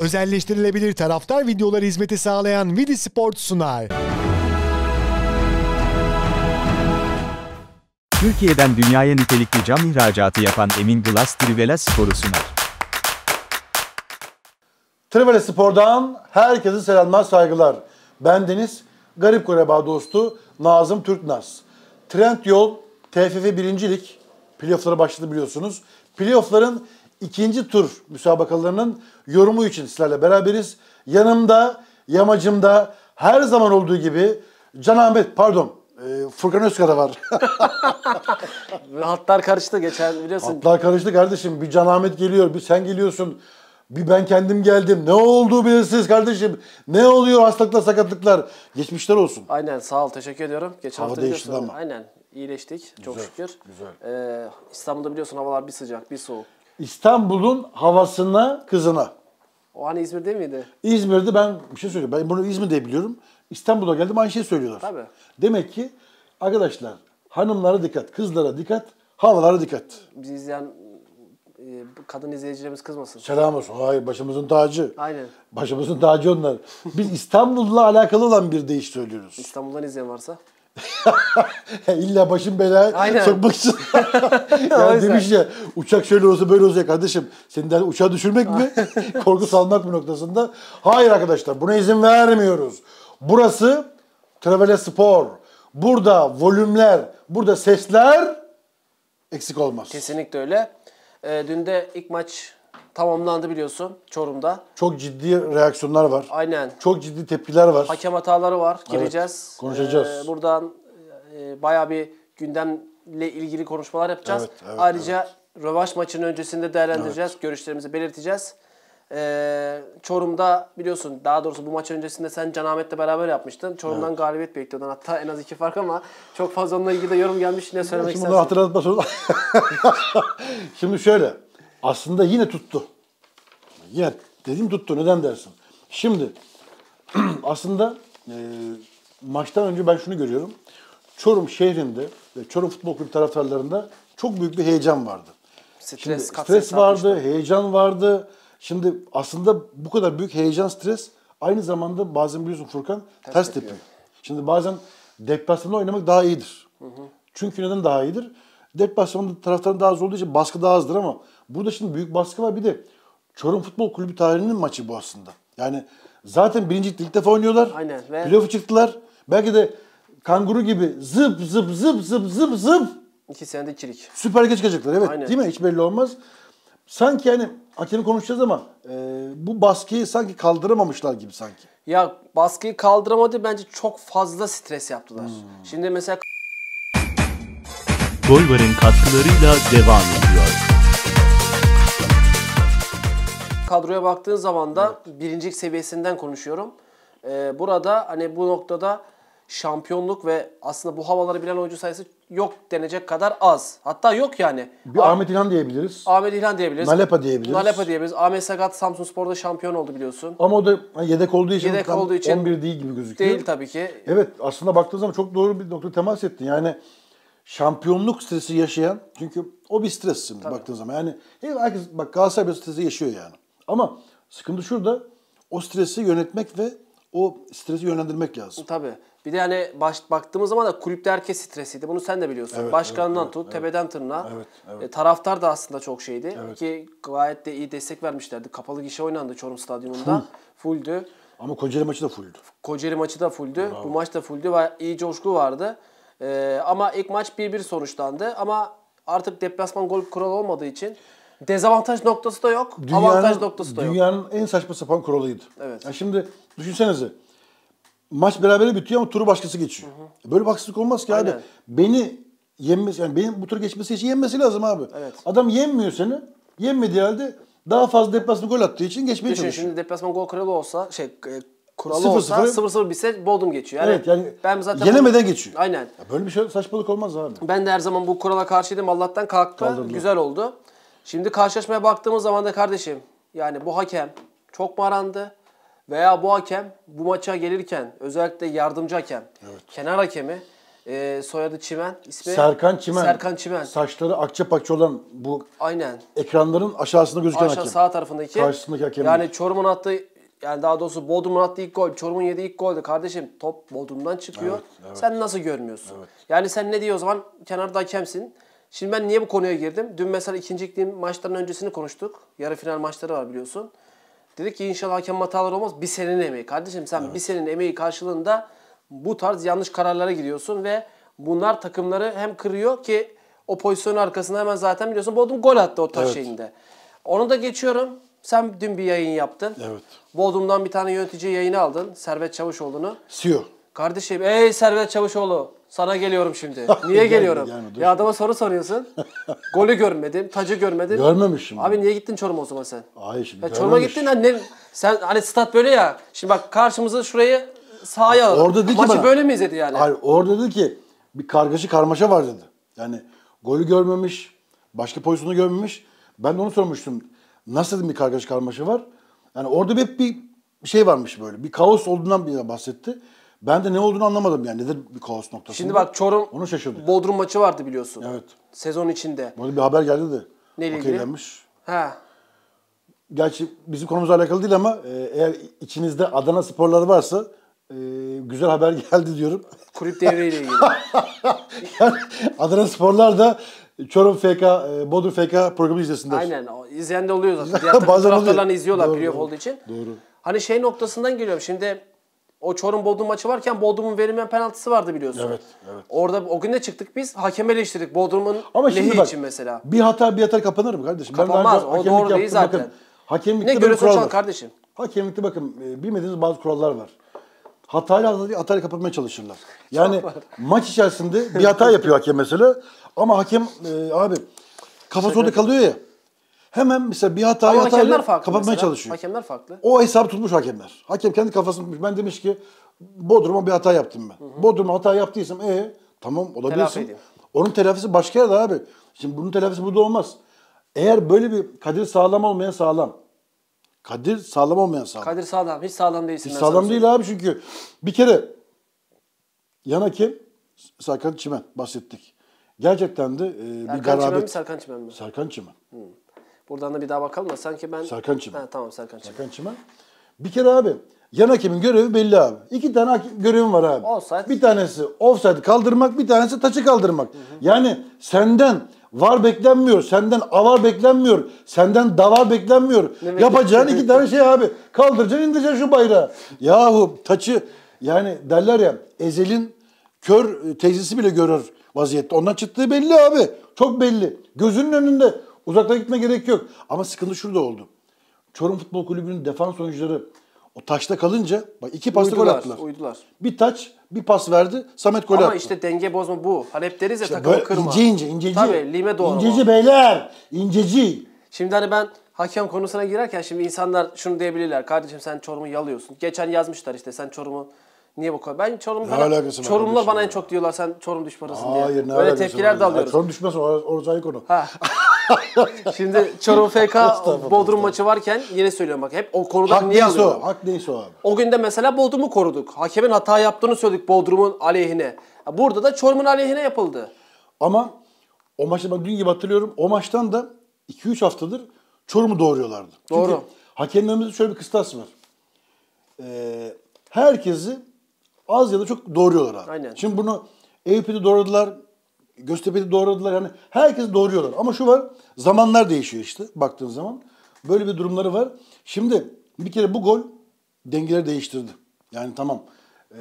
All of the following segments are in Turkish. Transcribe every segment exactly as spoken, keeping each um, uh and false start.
Özelleştirilebilir taraftar videoları hizmeti sağlayan Vidi Sport sunar. Türkiye'den dünyaya nitelikli cam ihracatı yapan Emin Glass Trivela Spor'u sunar. Trivela Spor'dan herkese selamlar, saygılar. Ben Deniz Garip Kuleba dostu Nazım Türknas. Trend Yol T F F birinci Lig playoff'lara başladı biliyorsunuz. Playoff'ların ikinci tur müsabakalarının yorumu için sizlerle beraberiz. Yanımda, yamacımda her zaman olduğu gibi Can Ahmet, pardon e, Furkan Özkara var. Hatlar karıştı geçen biliyorsun. Hatlar karıştı kardeşim. Bir Can Ahmet geliyor, bir sen geliyorsun. Bir ben kendim geldim. Ne oldu bilirsiniz kardeşim? Ne oluyor hastalıklar, sakatlıklar? Geçmişler olsun. Aynen, sağ ol, teşekkür ediyorum. Geçen hava değişti ama. Aynen, iyileştik güzel, çok şükür. Güzel. Ee, İstanbul'da biliyorsun havalar bir sıcak bir soğuk. İstanbul'un havasına kızına. O hani İzmir'de miydi? İzmir'de ben bir şey söylüyorum. Ben bunu İzmir'de biliyorum. İstanbul'a geldim aynı şeyi söylüyorlar. Tabii. Demek ki arkadaşlar, hanımlara dikkat, kızlara dikkat, havalara dikkat. Bizi izleyen kadın izleyicilerimiz kızmasın. Selam olsun. Hayır, başımızın tacı. Aynen. Başımızın tacı onlar. Biz İstanbul'la alakalı olan bir deyiş söylüyoruz. İstanbul'dan izleyen varsa. İlla başım belaya sokmak için. Yani demiş ya, uçak şöyle olsa böyle olsa kardeşim. Seni de uçağa düşürmek mi? Korku salmak mı noktasında? Hayır arkadaşlar, buna izin vermiyoruz. Burası Trivela Spor. Burada volümler, burada sesler eksik olmaz. Kesinlikle öyle. E, dün de ilk maç tamamlandı biliyorsun Çorum'da. Çok ciddi reaksiyonlar var. Aynen. Çok ciddi tepkiler var. Hakem hataları var. Gireceğiz. Evet, konuşacağız. E, buradan e, bayağı bir gündemle ilgili konuşmalar yapacağız. Evet, evet, ayrıca evet. Rövanş maçının öncesinde değerlendireceğiz. Evet. Görüşlerimizi belirteceğiz. E, Çorum'da biliyorsun, daha doğrusu bu maç öncesinde sen Can Ahmet'le beraber yapmıştın. Çorum'dan evet, galibiyet bekliyordun. Hatta en az iki fark ama çok fazla onunla ilgili de yorum gelmiş. Ne söylemek şimdi istersin? Şimdi hatırlatma. Şimdi şöyle. Aslında yine tuttu. Yine dediğim tuttu. Neden dersin? Şimdi aslında e, maçtan önce ben şunu görüyorum. Çorum şehrinde ve Çorum Futbol Kulübü taraftarlarında çok büyük bir heyecan vardı. Stres, Şimdi, stres vardı, atmıştı. heyecan vardı. Şimdi aslında bu kadar büyük heyecan, stres aynı zamanda bazen biliyorsun Furkan ters, ters tepiyor. Şimdi bazen deplasmanda oynamak daha iyidir. Hı hı. Çünkü neden daha iyidir? Deplasmanda taraftarın daha az olduğu için baskı daha azdır ama burada şimdi büyük baskı var. Bir de Çorum Futbol Kulübü tarihinin maçı bu aslında. Yani zaten birinci ilk defa oynuyorlar. Aynen. Ve... Playoff'u çıktılar. Belki de kanguru gibi zıp zıp zıp zıp zıp zıp. İki senede ikilik. Süper Lig'e çıkacaklar. Evet. Aynen. Değil mi? Hiç belli olmaz. Sanki yani hakemi konuşacağız ama e, bu baskıyı sanki kaldıramamışlar gibi sanki. Ya baskıyı kaldıramadı, bence çok fazla stres yaptılar. Hmm. Şimdi mesela... Golvar'ın katkılarıyla devam ediyor. Kadroya baktığın zaman da evet, birincilik seviyesinden konuşuyorum. Ee, burada hani bu noktada şampiyonluk ve aslında bu havaları bilen oyuncu sayısı yok denecek kadar az. Hatta yok yani. Bir ah Ahmet İlhan diyebiliriz. Ahmet İlhan diyebiliriz. Nalepa diyebiliriz. Nalepa diyebiliriz. Ahmet Sagat Samsunspor'da şampiyon oldu biliyorsun. Ama o da yedek olduğu için, yedek olduğu için on bir değil gibi gözüküyor. Değil tabii ki. Evet, aslında baktığın zaman çok doğru bir nokta temas ettin. Yani şampiyonluk stresi yaşayan, çünkü o bir stres şimdi tabii, baktığın zaman. Yani herkes bak Galatasaray bir stresi yaşıyor yani. Ama sıkıntı şurada, o stresi yönetmek ve o stresi yönlendirmek lazım. Tabii. Bir de hani baş, baktığımız zaman da kulüpte herkes stresiydi. Bunu sen de biliyorsun. Evet, başkanından evet, tut, evet, tepeden tırnağa. Evet, evet. E, taraftar da aslında çok şeydi. Evet. Ki gayet de iyi destek vermişlerdi. Kapalı gişe oynandı Çorum Stadyumunda. Fulldü. Ama Kocaeli maçı da fulldü. Kocaeli maçı da fulldü. Bu maç da fulldü ve iyi coşku vardı. E, ama ilk maç bir bir sonuçlandı. Ama artık deplasman gol kuralı olmadığı için... Dezavantaj noktası da yok, dünyanın, avantaj noktası da dünyanın yok. Dünyanın en saçma sapan kuralıydı. Evet. Yani şimdi düşünsenize, maç berabere bitiyor ama turu başkası geçiyor. Hı hı. Böyle haksızlık olmaz ki aynen, abi. Beni yenmesi, yani benim bu turu geçmesi için yenmesi lazım abi. Evet. Adam yenmiyor seni, yenmediği halde daha fazla deplasman gol attığı için geçmeye Düşün, çalışıyor. Şimdi deplasman gol kralı olsa, şey kuralı sıfır, olsa sıfır sıfır bitse Bodrum geçiyor. Yani evet, yani ben zaten yenemeden bunu... geçiyor. Aynen. Ya böyle bir şey, saçmalık olmaz abi. Ben de her zaman bu kurala karşıydım, Allah'tan kalktı, Kaldırdım. güzel oldu. Şimdi karşılaşmaya baktığımız zaman da kardeşim, yani bu hakem çok mu arandı veya bu hakem bu maça gelirken özellikle yardımcı hakem, evet, kenar hakemi E, soyadı Çimen. İsmi Serkan Çimen. Serkan Çimen. Saçları akça pakça olan bu. Aynen. Ekranların aşağısında gözüken Aşağı, hakem. Aşağı sağ tarafındaki. Karşısındaki hakem. Yani Çorum'un attığı, yani daha doğrusu Bodrum'un attığı ilk gol, Çorum'un yediği ilk golde kardeşim top Bodrum'dan çıkıyor. Evet, evet. Sen nasıl görmüyorsun? Evet. Yani sen ne diyor o zaman? Kenarda hakemsin. Şimdi ben niye bu konuya girdim? Dün mesela ikincilikliğin maçlarının öncesini konuştuk. Yarı final maçları var biliyorsun. Dedik ki inşallah hakem hataları olmaz. Bir senenin emeği. Kardeşim sen evet. bir senenin emeği karşılığında bu tarz yanlış kararlara giriyorsun ve bunlar takımları hem kırıyor ki o pozisyonun arkasında hemen zaten biliyorsun Bodrum gol attı o taş evet. şeyinde. Onu da geçiyorum. Sen dün bir yayın yaptın. Evet. Bodrum'dan bir tane yönetici yayını aldın. Servet Çavuşoğlu'nu. C E O. Kardeşim ey Servet Çavuşoğlu sana geliyorum şimdi. Niye geliyorum? Gelme, gelme, ya adama soru soruyorsun. Golü görmedim, tacı görmedim. Görmemişim. Abi niye gittin Çorum'a o zaman sen? Hayır şimdi. Çorum'a gittin hani ne, sen hani stat böyle ya. Şimdi bak karşımıza şurayı sahaya orada dedi ki maçı bana, böyle mi izledi yani? Hayır orada dedi ki bir kargaşa karmaşa var dedi. Yani golü görmemiş, başka pozisyonu görmemiş. Ben de onu sormuştum. Nasıl dedim bir kargaşa karmaşa var? Yani orada hep bir şey varmış böyle. Bir kaos olduğundan bile bahsetti. Ben de ne olduğunu anlamadım yani. Nedir bir kaos noktasında? Şimdi bak Çorum, onu şaşırdık. Bodrum maçı vardı biliyorsun. Evet. Sezon içinde. Burada bir haber geldi de. Neyle ilgili? Ha. Gerçi bizim konumuzla alakalı değil ama eğer içinizde Adana sporları varsa Ee, güzel haber geldi diyorum. Kulüp devriyle ilgili. Yani Adana Sporlar da Çorum F K, Bodrum F K programı izlesinler. Aynen. O, izleyen de oluyor zaten. Diğer takım taraftarlarını izliyorlar playoff olduğu için. Doğru. Hani şey noktasından geliyorum. Şimdi o Çorum Bodrum maçı varken Bodrum'un verilmeyen penaltısı vardı biliyorsun. Evet, evet. Orada o gün de çıktık biz. Hakeme eleştirdik Bodrum'un lehi bak, için mesela. Bir hata bir hata kapanır mı kardeşim? Kapanmaz. O doğru değil zaten. Bakın, hakemlikte ne görüyorsun şu an kardeşim? Hakemlikte bakın bilmediğiniz bazı kurallar var. Hatayla hatayla kapatmaya çalışırlar. Yani maç içerisinde bir hata yapıyor hakem mesela. Ama hakem e, abi kafası orada kalıyor ya. Hemen mesela bir hatayı ama hatayla kapatmaya mesela çalışıyor. Hakemler farklı. O hesabı tutmuş hakemler. Hakem kendi kafasını tutmuş. Ben demiş ki Bodrum'a bir hata yaptım ben. Hı hı. Bodrum'a hata yaptıysam e tamam olabilirsin. Onun telafisi başka yerde abi. Şimdi bunun telafisi burada olmaz. Eğer böyle bir kadir sağlam olmayan sağlam. Kadir sağlam olmayan sağlam. Kadir sağlam. Hiç sağlam değilsin. Hiç sağlam değil abi çünkü. Bir kere yan hakem Serkan Çimen bahsettik. Gerçekten de e, bir garabet. Serkan Çimen mi Serkan Çimen mi? Serkan Çimen. Hmm. Buradan da bir daha bakalım da sanki ben... Serkan Çimen. Ha, tamam Serkan Çimen. Serkan Çimen. Bir kere abi yan hakemin görevi belli abi. İki tane görevim var abi. Offside. Bir tanesi offside kaldırmak, bir tanesi taçı kaldırmak. Hı hı. Yani senden var beklenmiyor, senden avar beklenmiyor, senden davar beklenmiyor. Ne yapacağın ne iki ne tane ne şey abi. Kaldıracaksın, indireceksin şu bayrağı. Yahu taçı, yani derler ya, Ezel'in kör teyzesi bile görür vaziyette. Ondan çıktığı belli abi, çok belli. Gözünün önünde, uzakta gitme gerek yok. Ama sıkıntı şurada oldu. Çorum Futbol Kulübü'nün defans oyuncuları o taşta kalınca, bak iki pasta gol attılar. Uydular. Bir taç, bir pas verdi, Samet gol attı. Ama işte denge bozma bu. Hani hep deriz ya işte takımı kırma. İnce ince, inceci. Tabii, lime doğru. İnceci beyler, inceci. Şimdi hani ben hakem konusuna girerken şimdi insanlar şunu diyebilirler. Kardeşim sen Çorum'u yalıyorsun. Geçen yazmışlar işte sen Çorum'u niye bu kadar? Ben Çorum'u bana, Çorumlular bana en çok diyorlar sen Çorum düşmanısın diye. Hayır ne öyle tepkiler de alıyoruz. Çorum düşmanısın, orası ayrı konu. Ha. Şimdi Çorum F K Bodrum maçı varken yine söylüyorum bak hep o konudan niye alıyorum? Hak neyse o abi. O gün de mesela Bodrum'u koruduk. Hakemin hata yaptığını söyledik Bodrum'un aleyhine. Burada da Çorum'un aleyhine yapıldı. Ama o maçta ben dün gibi hatırlıyorum. O maçtan da iki üç haftadır Çorum'u doğuruyorlardı. Doğru. Çünkü hakemlerimizde şöyle bir kıstas var. Ee, herkesi az ya da çok doğuruyorlar abi. Aynen. Şimdi bunu Eyüp'ü doğradılar. Göztepe'de doğradılar yani herkesi doğruyorlar. Ama şu var, zamanlar değişiyor işte baktığın zaman. Böyle bir durumları var. Şimdi bir kere bu gol dengeleri değiştirdi. Yani tamam e,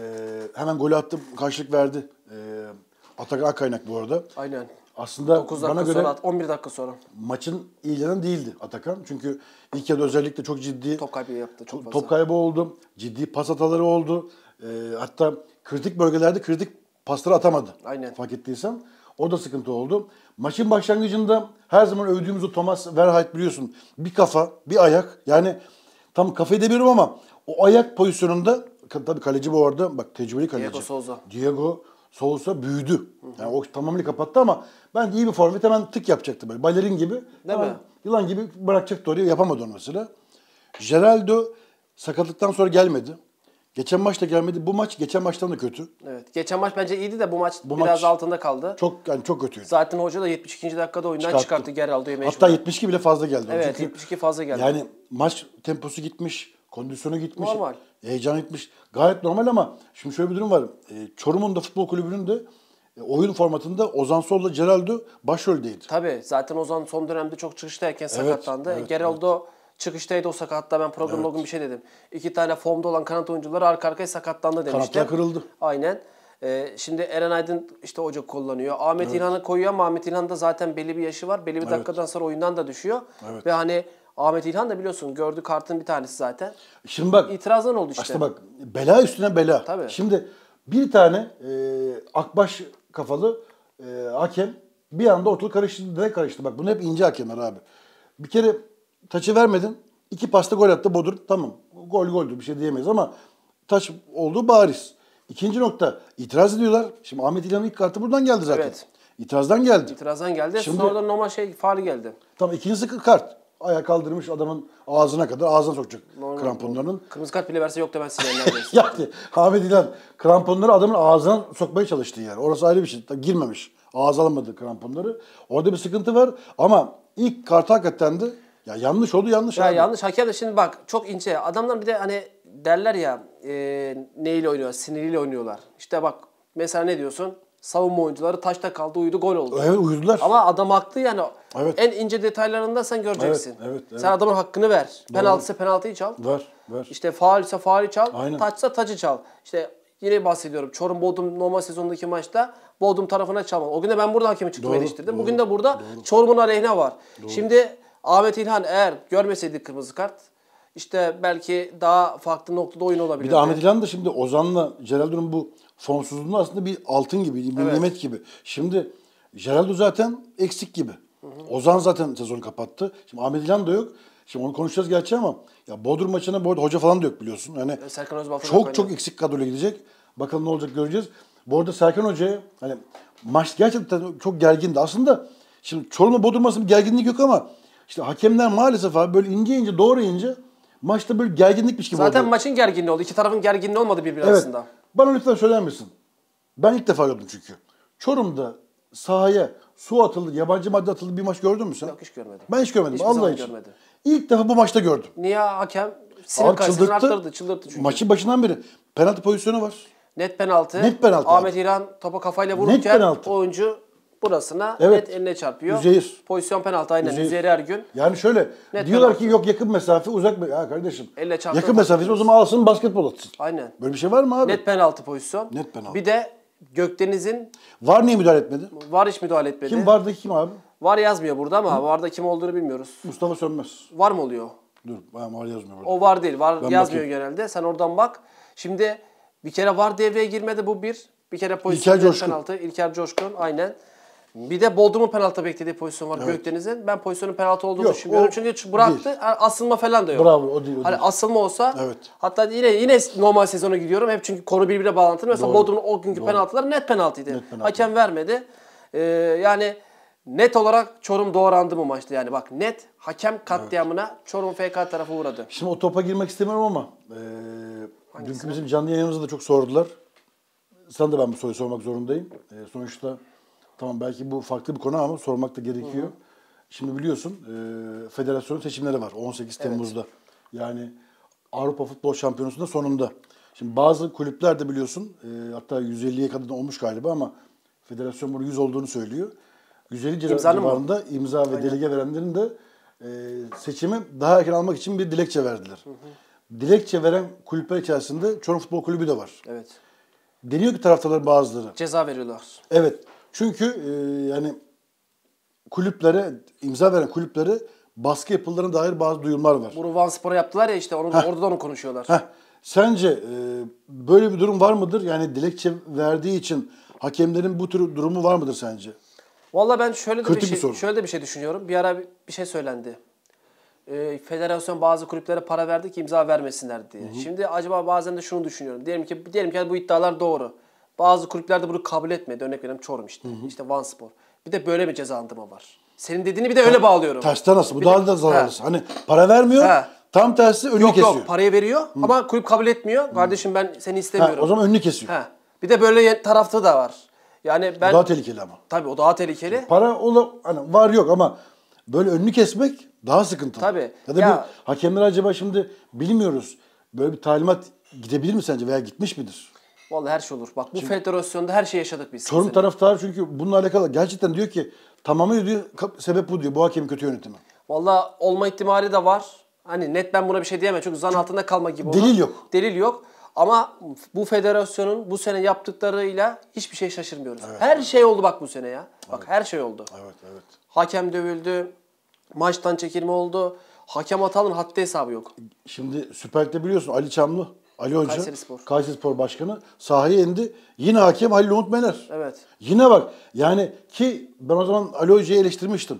hemen golü attı, karşılık verdi. E, Atak Akkaynak bu arada. Aynen. Aslında dokuz dakika bana göre sonra, on bir dakika sonra. Maçın ilanı değildi Atakan. Çünkü ilk yarıda özellikle çok ciddi top kaybı yaptı. Çok fazla. Top kaybı oldu, ciddi pas hataları oldu. E, hatta kritik bölgelerde kritik pasları atamadı. Aynen. Fark ettiysem. O da sıkıntı oldu. Maçın başlangıcında her zaman övdüğümüz o Thomas Verhaeghe biliyorsun. Bir kafa, bir ayak. Yani tam kafayı demiyorum ama o ayak pozisyonunda tabii kaleci bu arada. Bak tecrübeli kaleci. Diego Souza. Diego Souza büyüdü. Hı hı. Yani o tamamını kapattı ama ben iyi bir forvet hemen tık yapacaktı böyle. Balerin gibi. Değil mi? Yılan gibi bırakacaktı oraya. Yapamadı onu mesela. Geraldo sakatlıktan sonra gelmedi. Geçen maç da gelmedi. Bu maç geçen maçtan da kötü. Evet. Geçen maç bence iyiydi de bu maç bu biraz maç altında kaldı. Çok yani çok kötüydü. Zaten hoca da yetmiş ikinci dakikada oyundan çıkarttı. çıkarttı Geraldo'yu mecburen. Hatta yetmiş iki bile fazla geldi. Evet, çünkü yetmiş iki fazla geldi. Yani maç temposu gitmiş, kondisyonu gitmiş. Normal. Heyecan gitmiş. Gayet normal ama şimdi şöyle bir durum var. Çorum'un da futbol kulübünün de oyun formatında Ozan Sol'la Geraldo başroldeydi. Tabii. Zaten Ozan son dönemde çok çıkıştayken sakatlandı. Evet, evet, Geraldo evet. çıkıştaydı o sakat. Hatta ben programda evet. o gün bir şey dedim. İki tane formda olan kanat oyuncuları arka arkaya sakatlandı demiştim. Kanatlar kırıldı. Aynen. Ee, şimdi Eren Aydın işte hoca kullanıyor. Ahmet evet. İlhan'ı koyuyor ama Ahmet İlhan da zaten belli bir yaşı var. Belli bir evet. dakikadan sonra oyundan da düşüyor. Evet. Ve hani Ahmet İlhan da biliyorsun gördü kartın bir tanesi zaten. Şimdi bak. İtirazdan oldu işte. İşte bak bela üstüne bela. Tabii. Şimdi bir tane e, akbaş kafalı e, hakem bir anda ortalık karıştı. Direkt karıştı. Bak bunu hep ince hakemler abi. Bir kere taçı vermedin. İki pasta gol attı Bodrum. Tamam. Gol goldür. Bir şey diyemeyiz ama taç olduğu bariz. İkinci nokta. İtiraz ediyorlar. Şimdi Ahmet İlhan'ın ilk kartı buradan geldi zaten. Evet. İtirazdan geldi. İtirazdan geldi. Şimdi, sonradan normal şey faul geldi. Tamam. İkincisi kart. Ayağı kaldırmış adamın ağzına kadar. Ağzına sokacak normal kramponlarının. Kırmızı kart bile verse yok da ben sinirlendim. Yani Ahmet İlhan kramponları adamın ağzına sokmaya çalıştığı yer. Orası ayrı bir şey. Tabii girmemiş. Ağız alamadı kramponları. Orada bir sıkıntı var. Ama ilk kartı hakikaten de ya yanlış oldu yanlış. Ya abi. Yanlış. Hakem de şimdi bak çok ince. Adamlar bir de hani derler ya e, neyle oynuyorlar? Siniriyle oynuyorlar. İşte bak mesela ne diyorsun? Savunma oyuncuları taşta kaldı uyudu gol oldu. Evet uyudular. Ama adam haklı yani. Evet. En ince detaylarında sen göreceksin. Evet, evet, evet. Sen adamın hakkını ver. Doğru. Penaltıysa penaltıyı çal. Ver, ver. İşte faalse faali çal. Aynen. Taçsa taçı çal. İşte yine bahsediyorum. Çorum Bodrum normal sezondaki maçta Bodrum tarafına çalmadı. O gün de ben burada hakemi çıktım doğru, eleştirdim. Doğru, bugün de burada Çorum'un aleyhine var. Doğru. Şimdi Ahmet İlhan eğer görmeseydi kırmızı kart işte belki daha farklı noktada oyun olabilirdi. Bir de Ahmet İlhan da şimdi Ozan'la Geraldo'nun bu formsuzluğunda aslında bir altın gibi, bir evet. nimet gibi. Şimdi Geraldo zaten eksik gibi. Hı hı. Ozan zaten sezonu kapattı. Şimdi Ahmet İlhan da yok. Şimdi onu konuşacağız gerçi ama ya Bodrum maçına bu arada hoca falan da yok biliyorsun. Yani Serkan Özbal çok çok oynuyor. Eksik kadroyla gidecek. Bakalım ne olacak göreceğiz. Bu arada Serkan Hoca'ya hani maç gerçekten çok gergindi. Aslında şimdi Çorum'la Bodrum arasında bir gerginlik yok ama İşte hakemler maalesef abi böyle ince ince doğrayınca maçta böyle gerginlikmiş gibi oldu. Zaten oluyor. Maçın gerginliği oldu. İki tarafın gerginliği olmadı birbiri evet. arasında. Bana lütfen söyler misin? Ben ilk defa gördüm çünkü. Çorum'da sahaya su atıldı, yabancı madde atıldı bir maç gördün mü sen? Yok hiç görmedim. Ben hiç görmedim. Hiçbir Allah için. Görmedim. İlk defa bu maçta gördüm. Niye hakem sinir kayısını arttırdı, çıldırttı çünkü. Maçın başından beri penaltı pozisyonu var. Net penaltı. Net penaltı. Ahmet İlhan topa kafayla vururken oyuncu burasına evet. net eline çarpıyor. Üzeyir. Pozisyon penaltı aynen. Üzeyir, Üzeyir her gün. Yani şöyle net diyorlar penaltı. Ki yok yakın mesafe uzak mesafe. Ya kardeşim elle yakın mesafesi o zaman alsın basketbol atsın. Aynen. Böyle bir şey var mı abi? Net penaltı pozisyon. Net penaltı. Bir de Gökdeniz'in... Var niye müdahale etmedi? Var hiç müdahale etmedi. Kim vardı kim abi? Var yazmıyor burada ama varda kim olduğunu bilmiyoruz. Mustafa Sönmez. Var mı oluyor? Dur var yazmıyor burada. O var değil. Var ben yazmıyor bakayım. Genelde. Sen oradan bak. Şimdi bir kere var devreye girmedi bu bir. Bir kere pozisyon penaltı. İlker Coşkun aynen. Bir de Bodrum'un penaltı beklediği pozisyon var evet. Gökdeniz'in. Ben pozisyonun penaltı olduğunu yok, düşünmüyorum. Çünkü bıraktı. Değil. Asılma falan da yok. Bravo o değil. O hani değil. Asılma olsa evet. hatta yine yine normal sezona gidiyorum. Hep çünkü konu birbirine bağlantılı. Mesela Bodrum'un o günkü doğru. penaltıları net penaltıydı. Net penaltı. Hakem vermedi. Ee, yani net olarak Çorum doğrandı bu maçta. Yani bak net hakem katliamına evet. Çorum F K tarafı uğradı. Şimdi o topa girmek istemiyorum ama ee, dünkü bizim canlı yayınımızda da çok sordular. Sana da ben bu soruyu sormak zorundayım. E, sonuçta tamam belki bu farklı bir konu ama sormak da gerekiyor. Hı hı. Şimdi biliyorsun e, federasyon seçimleri var on sekiz Temmuz'da. Evet. Yani Avrupa Futbol Şampiyonası'nda sonunda. Şimdi bazı kulüpler de biliyorsun e, hatta yüz elliye kadar olmuş galiba ama federasyon bunun yüz olduğunu söylüyor. yüz elli civarında imza ve aynen. delege verenlerin de e, seçimi daha erken almak için bir dilekçe verdiler. Hı hı. Dilekçe veren kulüpler içerisinde Çorum Futbol Kulübü de var. Evet. Deniyor ki taraftarların bazıları. Ceza veriyorlar. Evet. Çünkü e, yani kulüplere, imza veren kulüplere baskı yapıldığına dair bazı duyumlar var. Bunu Van Spor'a yaptılar ya işte onu, orada da onu konuşuyorlar. Heh. Sence e, böyle bir durum var mıdır? Yani dilekçe verdiği için hakemlerin bu tür durumu var mıdır sence? Valla ben şöyle de, bir bir şey, şöyle de bir şey düşünüyorum. Bir ara bir şey söylendi. E, federasyon bazı kulüplere para verdi ki imza vermesinler diye. Hı hı. Şimdi acaba bazen de şunu düşünüyorum. Diyelim ki, diyelim ki bu iddialar doğru. Bazı kulüpler de bunu kabul etmedi. Örnek verelim Çorum işte. Hı hı. İşte Van Spor. Bir de böyle bir cezalandırma var. Senin dediğini bir de öyle bağlıyorum. Taşta nasıl? Bu bir daha de, da zararlısı. Hani para vermiyor. He. Tam tersi önünü yok, kesiyor. Yok yok, parayı veriyor Hı. ama kulüp kabul etmiyor. Hı. Kardeşim ben seni istemiyorum. Ha, o zaman önünü kesiyor. Ha. Bir de böyle tarafta da var. Yani ben... O daha tehlikeli ama. Tabii o daha tehlikeli. Para ola... hani var yok ama böyle önünü kesmek daha sıkıntılı. Tabii. Ya da ya... bir hakemler acaba şimdi bilmiyoruz. Böyle bir talimat gidebilir mi sence veya gitmiş midir? Vallahi her şey olur. Bak bu şimdi, federasyonda her şey yaşadık biz. Çorum taraftarı çünkü bununla alakalı gerçekten diyor ki tamamı diyor sebep bu diyor. Bu hakem kötü yönetimi. Vallahi olma ihtimali de var. Hani net ben buna bir şey diyemem. Çünkü zan altında kalma gibi. Delil olan. yok. Delil yok. Ama bu federasyonun bu sene yaptıklarıyla hiçbir şey şaşırmıyoruz. Evet, her evet. şey oldu bak bu sene ya. Bak evet. her şey oldu. Evet evet. Hakem dövüldü. Maçtan çekilme oldu. Hakem hatanın haddi hesabı yok. Şimdi Süper Lig'de biliyorsun Ali Çamlı, Ali Hoca, Kayseri Spor. Kayseri Spor Başkanı sahaya indi. Yine hakem Halil Umut Meler. Evet. Yine bak yani ki ben o zaman Ali Hoca'yı eleştirmiştim.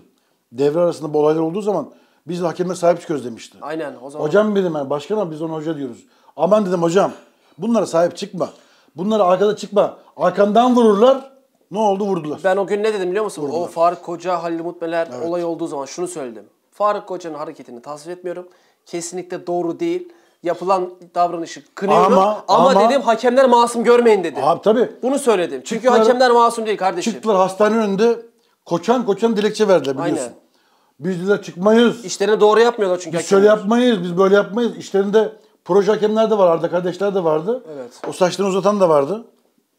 Devre arasında bu olaylar olduğu zaman biz de hakemlere sahip çıkıyoruz demişti. Aynen o zaman. Hocam dedim yani başkanım biz ona hoca diyoruz. Aman dedim hocam bunlara sahip çıkma. Bunlara arkada çıkma. Arkandan vururlar. Ne oldu vurdular. Ben o gün ne dedim biliyor musun? Vurdular. O Faruk Koca, Halil Umut Meler evet. olayı olduğu zaman şunu söyledim. Faruk Koca'nın hareketini tasvip etmiyorum. Kesinlikle doğru değil. Yapılan davranışı kınıyorum. Ama, ama, ama dedim hakemler masum görmeyin dedim. Abi tabii. Bunu söyledim. Çünkü çıktılar, hakemler masum değil kardeşim. Çıktılar hastane önünde koçan koçan dilekçe verdiler biliyorsun. Aynen. Biz diyorlar çıkmayız. İşlerini doğru yapmıyorlar çünkü. Biz şöyle yapmayız, biz böyle yapmayız. İşlerinde proje hakemler de var, Arda kardeşler de vardı. Evet. O saçlarını uzatan da vardı.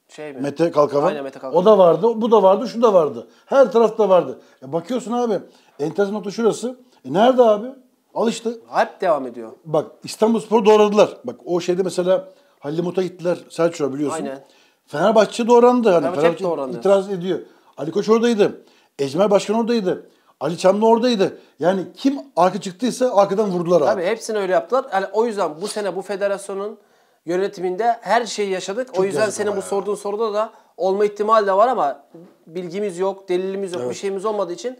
Şey mi? Mete Kalkavan. Aynen Mete Kalkavan. O da vardı, bu da vardı, şu da vardı. Her tarafta vardı. Ya bakıyorsun abi, enteresan nokta şurası. E nerede abi? Al işte. Hep devam ediyor. Bak İstanbulspor'u doğradılar. Bak o şeyde mesela Halil Umut'a gittiler. Selçuk'a biliyorsun. Aynen. Fenerbahçe doğrandı. Hani Fenerbahçe doğrandı. İtiraz ediyor. Ali Koç oradaydı. Ecmer Başkan oradaydı. Ali Çamlı oradaydı. Yani kim arka çıktıysa arkadan vurdular abi. Tabii hepsini öyle yaptılar. Yani o yüzden bu sene bu federasyonun yönetiminde her şeyi yaşadık. Çok o yüzden senin bu ya. sorduğun soruda da olma ihtimali de var ama bilgimiz yok, delilimiz yok, evet. bir şeyimiz olmadığı için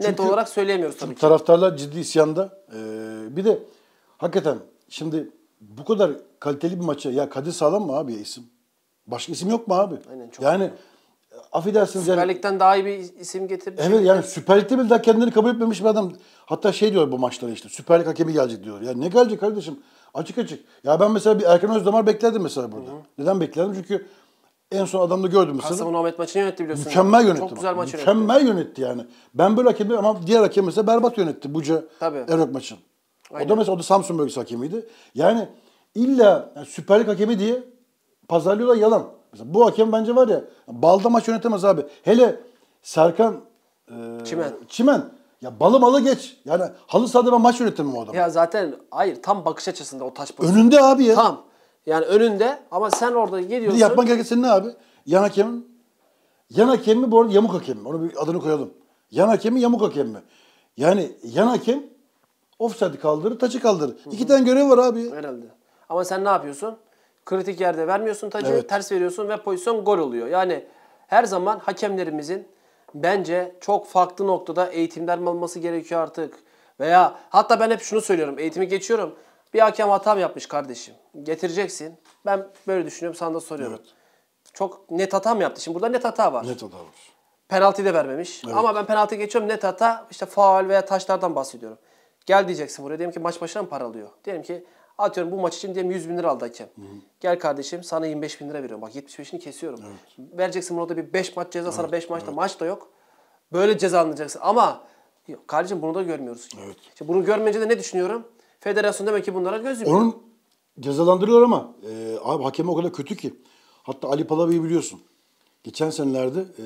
net çünkü olarak söyleyemiyoruz tabii ki. Taraftarlar ciddi isyanda. Ee, bir de hakikaten şimdi bu kadar kaliteli bir maça ya Kadir Sağlam mı abi ya isim? Başka isim yok mu abi? Aynen, çok yani affedersiniz Süper yani. Süper Lig'den daha iyi bir isim getirmiş. Evet yani Süper Lig'de bile daha kendini kabul etmemiş bir adam. Hatta şey diyor bu maçlara işte Süper Lig hakemi gelecek diyor. Ya ne gelecek kardeşim? Açık açık. Ya ben mesela bir Erkan Özdamar beklerdim mesela burada. Hı hı. Neden beklerdim? Çünkü en son adamda gördüm mesela. Kastamonu Ahmet maçını yönetti biliyorsun. Mükemmel yönetti. Çok güzel maç yönetti. Mükemmel yönetti yani. Ben böyle hakemi ama diğer hakem mesela berbat yönetti Buca Erok maçını. O da mesela o da Samsun bölgesi hakemiydi. Yani illa yani Süper Lig hakemi diye pazarlıyorlar yalan. Mesela bu hakem bence var ya balda maç yönetemez abi. Hele Serkan e, Çimen. Çimen. Ya balı malı geç. Yani halı sahada ben maç yönetemem o adamı. Ya zaten hayır tam bakış açısında o taş pozisyonu. Önünde abi ya. Tam. Yani önünde ama sen orada geliyorsun. Yapman gereken senin ne abi? Yan hakem mi? Yan hakem mi bu arada yamuk hakem mi? Ona bir adını koyalım. Yan hakem mi yamuk hakem mi? Yani yan hakem ofsaytı kaldırır, taçı kaldırır. Hı-hı. İki tane görev var abi. Herhalde. Ama sen ne yapıyorsun? Kritik yerde vermiyorsun taçı, evet. ters veriyorsun ve pozisyon gol oluyor. Yani her zaman hakemlerimizin bence çok farklı noktada eğitimler alması gerekiyor artık. Veya hatta ben hep şunu söylüyorum, eğitimi geçiyorum. Bir hakem hatam yapmış kardeşim. Getireceksin. Ben böyle düşünüyorum. Sana da soruyorum. Evet. Çok net hata mı yaptı? Şimdi burada net hata var. Net hata var. Penaltı da vermemiş. Evet. Ama ben penaltı geçiyorum. Net hata işte faul veya taşlardan bahsediyorum. Gel diyeceksin buraya. Diyelim ki maç başına mı para alıyor? Diyelim ki atıyorum bu maç için diyelim yüz bin lira aldı hakem. Hı-hı. Gel kardeşim sana yirmi beş bin lira veriyorum. Bak yetmiş beşini kesiyorum. Evet. Vereceksin burada bir beş maç ceza. Evet. Sana beş maçta evet. maç da yok. Böyle cezalandıracaksın. Ama yok, kardeşim bunu da görmüyoruz. Evet. İşte bunu görmeyince de ne düşünüyorum? Federasyon demek ki bunlara göz yumuyor. Onun cezalandırıyorlar ama e, abi hakemi o kadar kötü ki. Hatta Ali Palabey'i biliyorsun. Geçen senelerde e,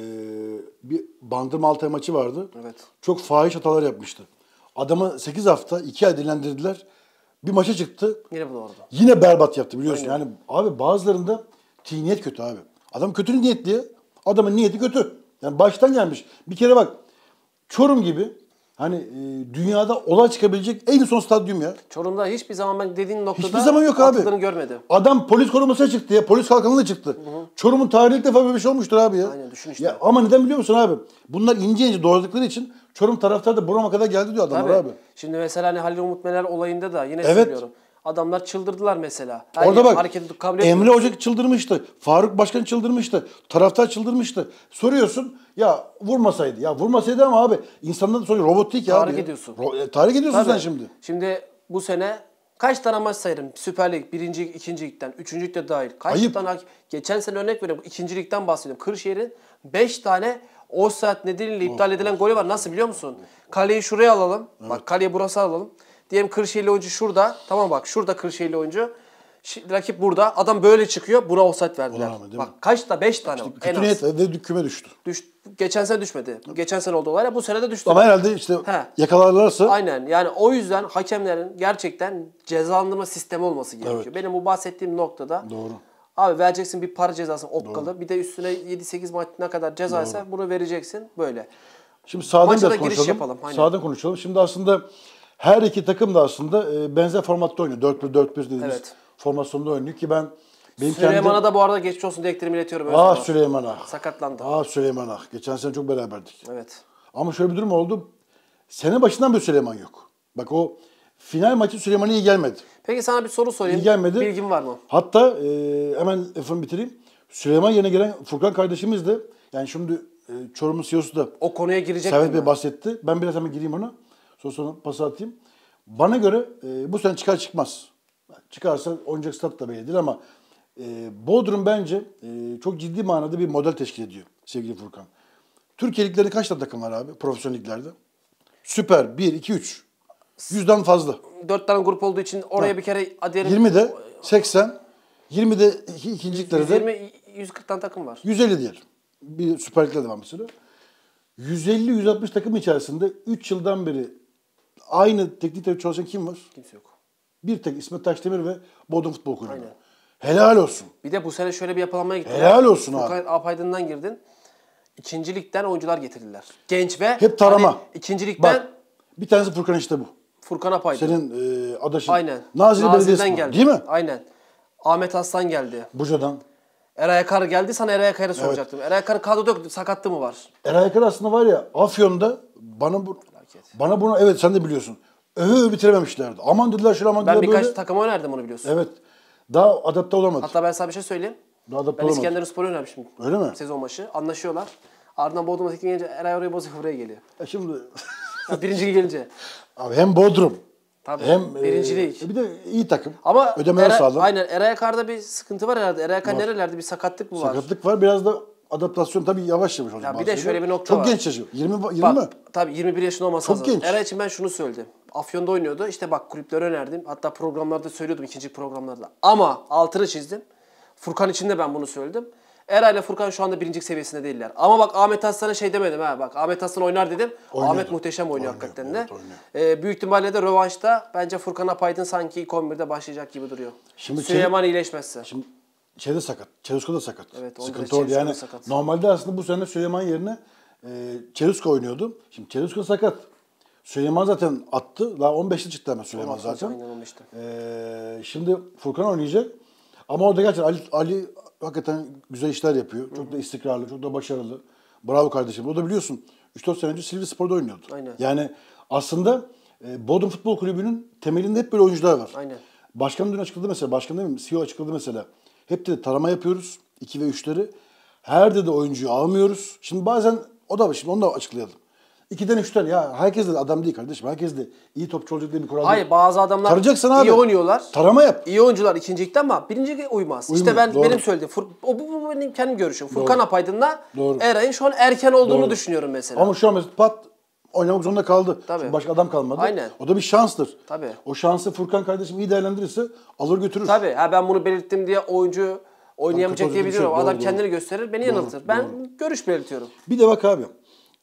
bir Bandırma Altay maçı vardı. Evet. Çok fahiş hatalar yapmıştı. Adamı sekiz hafta iki ay dinlendirdiler. Bir maça çıktı. Yine bu doğru. Yine berbat yaptı biliyorsun. Aynen. Yani abi bazılarında niyet kötü abi. Adam kötü niyetli ya. Adamın niyeti kötü. Yani baştan gelmiş. Bir kere bak Çorum gibi hani e, dünyada olay çıkabilecek en son stadyum ya. Çorum'da hiçbir zaman ben dediğin noktada hiçbir zaman yok abi. Görmedim. Adam polis korumasına çıktı ya. Polis kalkanına çıktı. Hı hı. Çorum'un tarihi ilk defa böyle bir şey olmuştur abi ya. Aynen düşün işte. Ya, ama neden biliyor musun abi? Bunlar ince ince doğradıkları için Çorum taraftarı da burama kadar geldi diyor adamlar abi. Şimdi mesela hani Halil Umut Meler olayında da yine evet. söylüyorum. Adamlar çıldırdılar mesela. Her orada bak hareketi kabul Emre Hoca çıldırmıştı. Faruk Başkan çıldırmıştı. Taraftar çıldırmıştı. Soruyorsun ya vurmasaydı. Ya vurmasaydı ama abi insanlar da soruyor robot değil ki abi. Tahrik ediyorsun. Ro tahrik ediyorsun tabii. Sen şimdi. Şimdi bu sene Kaç tane maç sayarım? Süper Lig, birinci Lig, ikinci Lig'den, üçüncü Lig'de dahil. Kaç Ayıp. tane geçen sene örnek veriyorum. ikinci Lig'den bahsediyorum. Kırşehir'in beş tane o saat nedeniyle iptal oh, edilen oh, golü var. Nasıl biliyor musun? Kaleyi şuraya alalım. Evet. Bak kaleye burası alalım. Diyelim Kırşehirli oyuncu şurada. Tamam bak şurada Kırşehirli oyuncu. Şimdi rakip burada. Adam böyle çıkıyor. Buna offside verdiler. Rağmen, bak mi? kaç da beş tane işte, en az. De küme düştü. Düş, geçen sene düşmedi. Geçen sene oldu olay ya bu sene de düştü. Ama herhalde işte He. yakalarlarsa. Aynen yani o yüzden hakemlerin gerçekten cezalandırma sistemi olması gerekiyor. Evet. Benim bu bahsettiğim noktada. Doğru. Abi vereceksin bir para cezası okkalı. Doğru. Bir de üstüne yedi sekiz maçına kadar cezaysa bunu vereceksin böyle. Şimdi sağdan da konuşalım. Sağdan konuşalım. Şimdi aslında her iki takım da aslında benzer formatta oynuyor. dört bir dört bir dediğimiz. Evet. Formasyonda oynuyor ki ben... Benim Süleyman'a kendim... da bu arada geçmiş olsun dileklerimi iletiyorum. Ah Süleyman'a. Sakatlandı. Ah Süleyman'a. Geçen sene çok beraberdik. Evet. Ama şöyle bir durum oldu. Sene başından bir Süleyman yok. Bak o final maçı Süleyman'a iyi gelmedi. Peki sana bir soru sorayım. İyi gelmedi. Bilgin var mı? Hatta e, hemen lafımı bitireyim. Süleyman yerine gelen Furkan kardeşimiz de yani şimdi e, Çorum'un C E O'su da o konuya girecek Samet Bey bahsetti. Ben biraz hemen gireyim ona. Sonra sonra pası atayım. Bana göre e, bu sene çıkar çıkmaz. Çıkarsa oynayacak stat da belli değil ama e, Bodrum bence e, çok ciddi manada bir model teşkil ediyor sevgili Furkan. Türkiye liglerinde kaç tane takım var abi profesyonel liglerde? Süper bir, iki, üç. yüzden fazla. dört tane grup olduğu için oraya ha. bir kere aderim. yirmide seksen, yirmide ikinci liglerde. yüz yirmi, yüz kırk tane takım var. yüz elli diyelim. Bir Süper Lig'de de var mesela. yüz elli yüz altmış takım içerisinde üç yıldan beri aynı teknik direktör çalışan kim var? Kimse yok. Bir tek İsmet Taşdemir ve Bodrum Futbol Kulübü. Aynen. Helal olsun. Bir de bu sene şöyle bir yapılanmaya gittiler. Helal olsun Furkan abi. Apaydın'dan girdin. İkinci ligden oyuncular getirdiler. Genç ve... Hep tarama. Hani ikinci ligden... Bak, bir tanesi Furkan işte bu. Furkan Apaydın. Senin e, adaşın. Aynen. Nazilli Belediyesi geldi. Değil mi? Aynen. Ahmet Aslan geldi. Buca'dan. Eray Akar geldi. Sana Eray Akar'ı soracaktım. Evet. Eray Akar kadroda yok. Sakatlığı mı var? Eray Akar aslında var ya Afyon'da bana bu... Bana bunu... Evet sen de biliyorsun. Öhü bitirememişlerdi. Aman dediler şöyle aman dediler böyle. Ben birkaç böyle... takıma önerdim onu biliyorsun. Evet. Daha adapte olamadı. Hatta ben sana bir şey söyleyeyim. Daha adapte ben olamadı. Ben İskenderunspor'u önermişim. Öyle mi? Sezon başı. Anlaşıyorlar. Ardından Bodrum'a teknik gelince Eray oraya bozuyor buraya geliyor. E şimdi... Ya birinci lig gelince. Abi hem Bodrum. Tabii. Hem birinci lig. E, bir de iyi takım. Ama ödemeler sağlam. Aynen. Eray Akar'da bir sıkıntı var herhalde. Eray Akar nerelerde bir sakatlık mı var? Sakatlık var. Biraz da adaptasyon tabii yavaş yavaş olacak. Ya bir de şöyle bir nokta var. Çok genç yaşıyor. yirmi, yirmi Bak, mi? Tabii yirmi bir yaşında olmasa lazım. Çok genç. Eray için ben şunu söyledim. Afyon'da oynuyordu. İşte bak kulüplere önerdim. Hatta programlarda söylüyordum ikinci programlarda. Ama altını çizdim. Furkan için de ben bunu söyledim. Eray ile Furkan şu anda birinci seviyesinde değiller. Ama bak Ahmet Aslan'a şey demedim ha. Bak Ahmet Aslan oynar dedim. Oynuyordu. Ahmet muhteşem oynuyor, oynuyor hakikaten de. Oynuyor. Ee, büyük ihtimalle de rövanşta bence Furkan Apaydın sanki ilk on birde başlayacak gibi duruyor. Şimdi Süleyman şey, iyileşmezse. Şimdi şey de sakat. Çeluşko da sakat. Evet, sıkıntı oldu yani. Sakat. Normalde aslında bu sene Süleyman yerine e, Çeluşko oynuyordu. Şimdi Çeluşko sakat. Süleyman zaten attı. Daha on beşte çıktı hemen Süleyman on beşte, zaten. Ee, şimdi Furkan oynayacak. Ama orada gerçekten Ali, Ali hakikaten güzel işler yapıyor. Çok Hı -hı. da istikrarlı, çok da başarılı. Bravo kardeşim. O da biliyorsun üç dört sene önce Silivri Spor'da oynuyordu. Aynen. Yani aslında e, Bodrum Futbol Kulübü'nün temelinde hep böyle oyuncular var. Aynen. Başkanım dün açıkladı mesela. Başkan değil mi? C E O açıkladı mesela. Hep de tarama yapıyoruz. iki ve üçleri. Her de de oyuncuyu almıyoruz. Şimdi bazen o da var. Şimdi onu da açıklayalım. İkiden üçten ya herkes de adam değil kardeşim. Herkes de iyi topçu olacak diye bir kural. Hayır bazı adamlar tarayacaksın abi. İyi oynuyorlar. Tarama yap. İyi oyuncular ikincilikte ama birinciliğe uymaz. Uyumaz. İşte ben Doğru. benim söylediğim. O bu, bu benim kendim görüşüm. Doğru. Furkan Apaydın'la Eray'ın şu an erken olduğunu Doğru. düşünüyorum mesela. Ama şu an mesela pat oynamak zorunda kaldı. Tabii. Başka adam kalmadı. Aynen. O da bir şanstır. Tabii. O şansı Furkan kardeşim iyi değerlendirirse alır götürür. Tabii. Ha ben bunu belirttim diye oyuncu oynayamayacak diye biliyorum. Adam doğru. kendini gösterir, beni doğru. yanıltır. Ben doğru. görüş belirtiyorum. Bir de bak abi.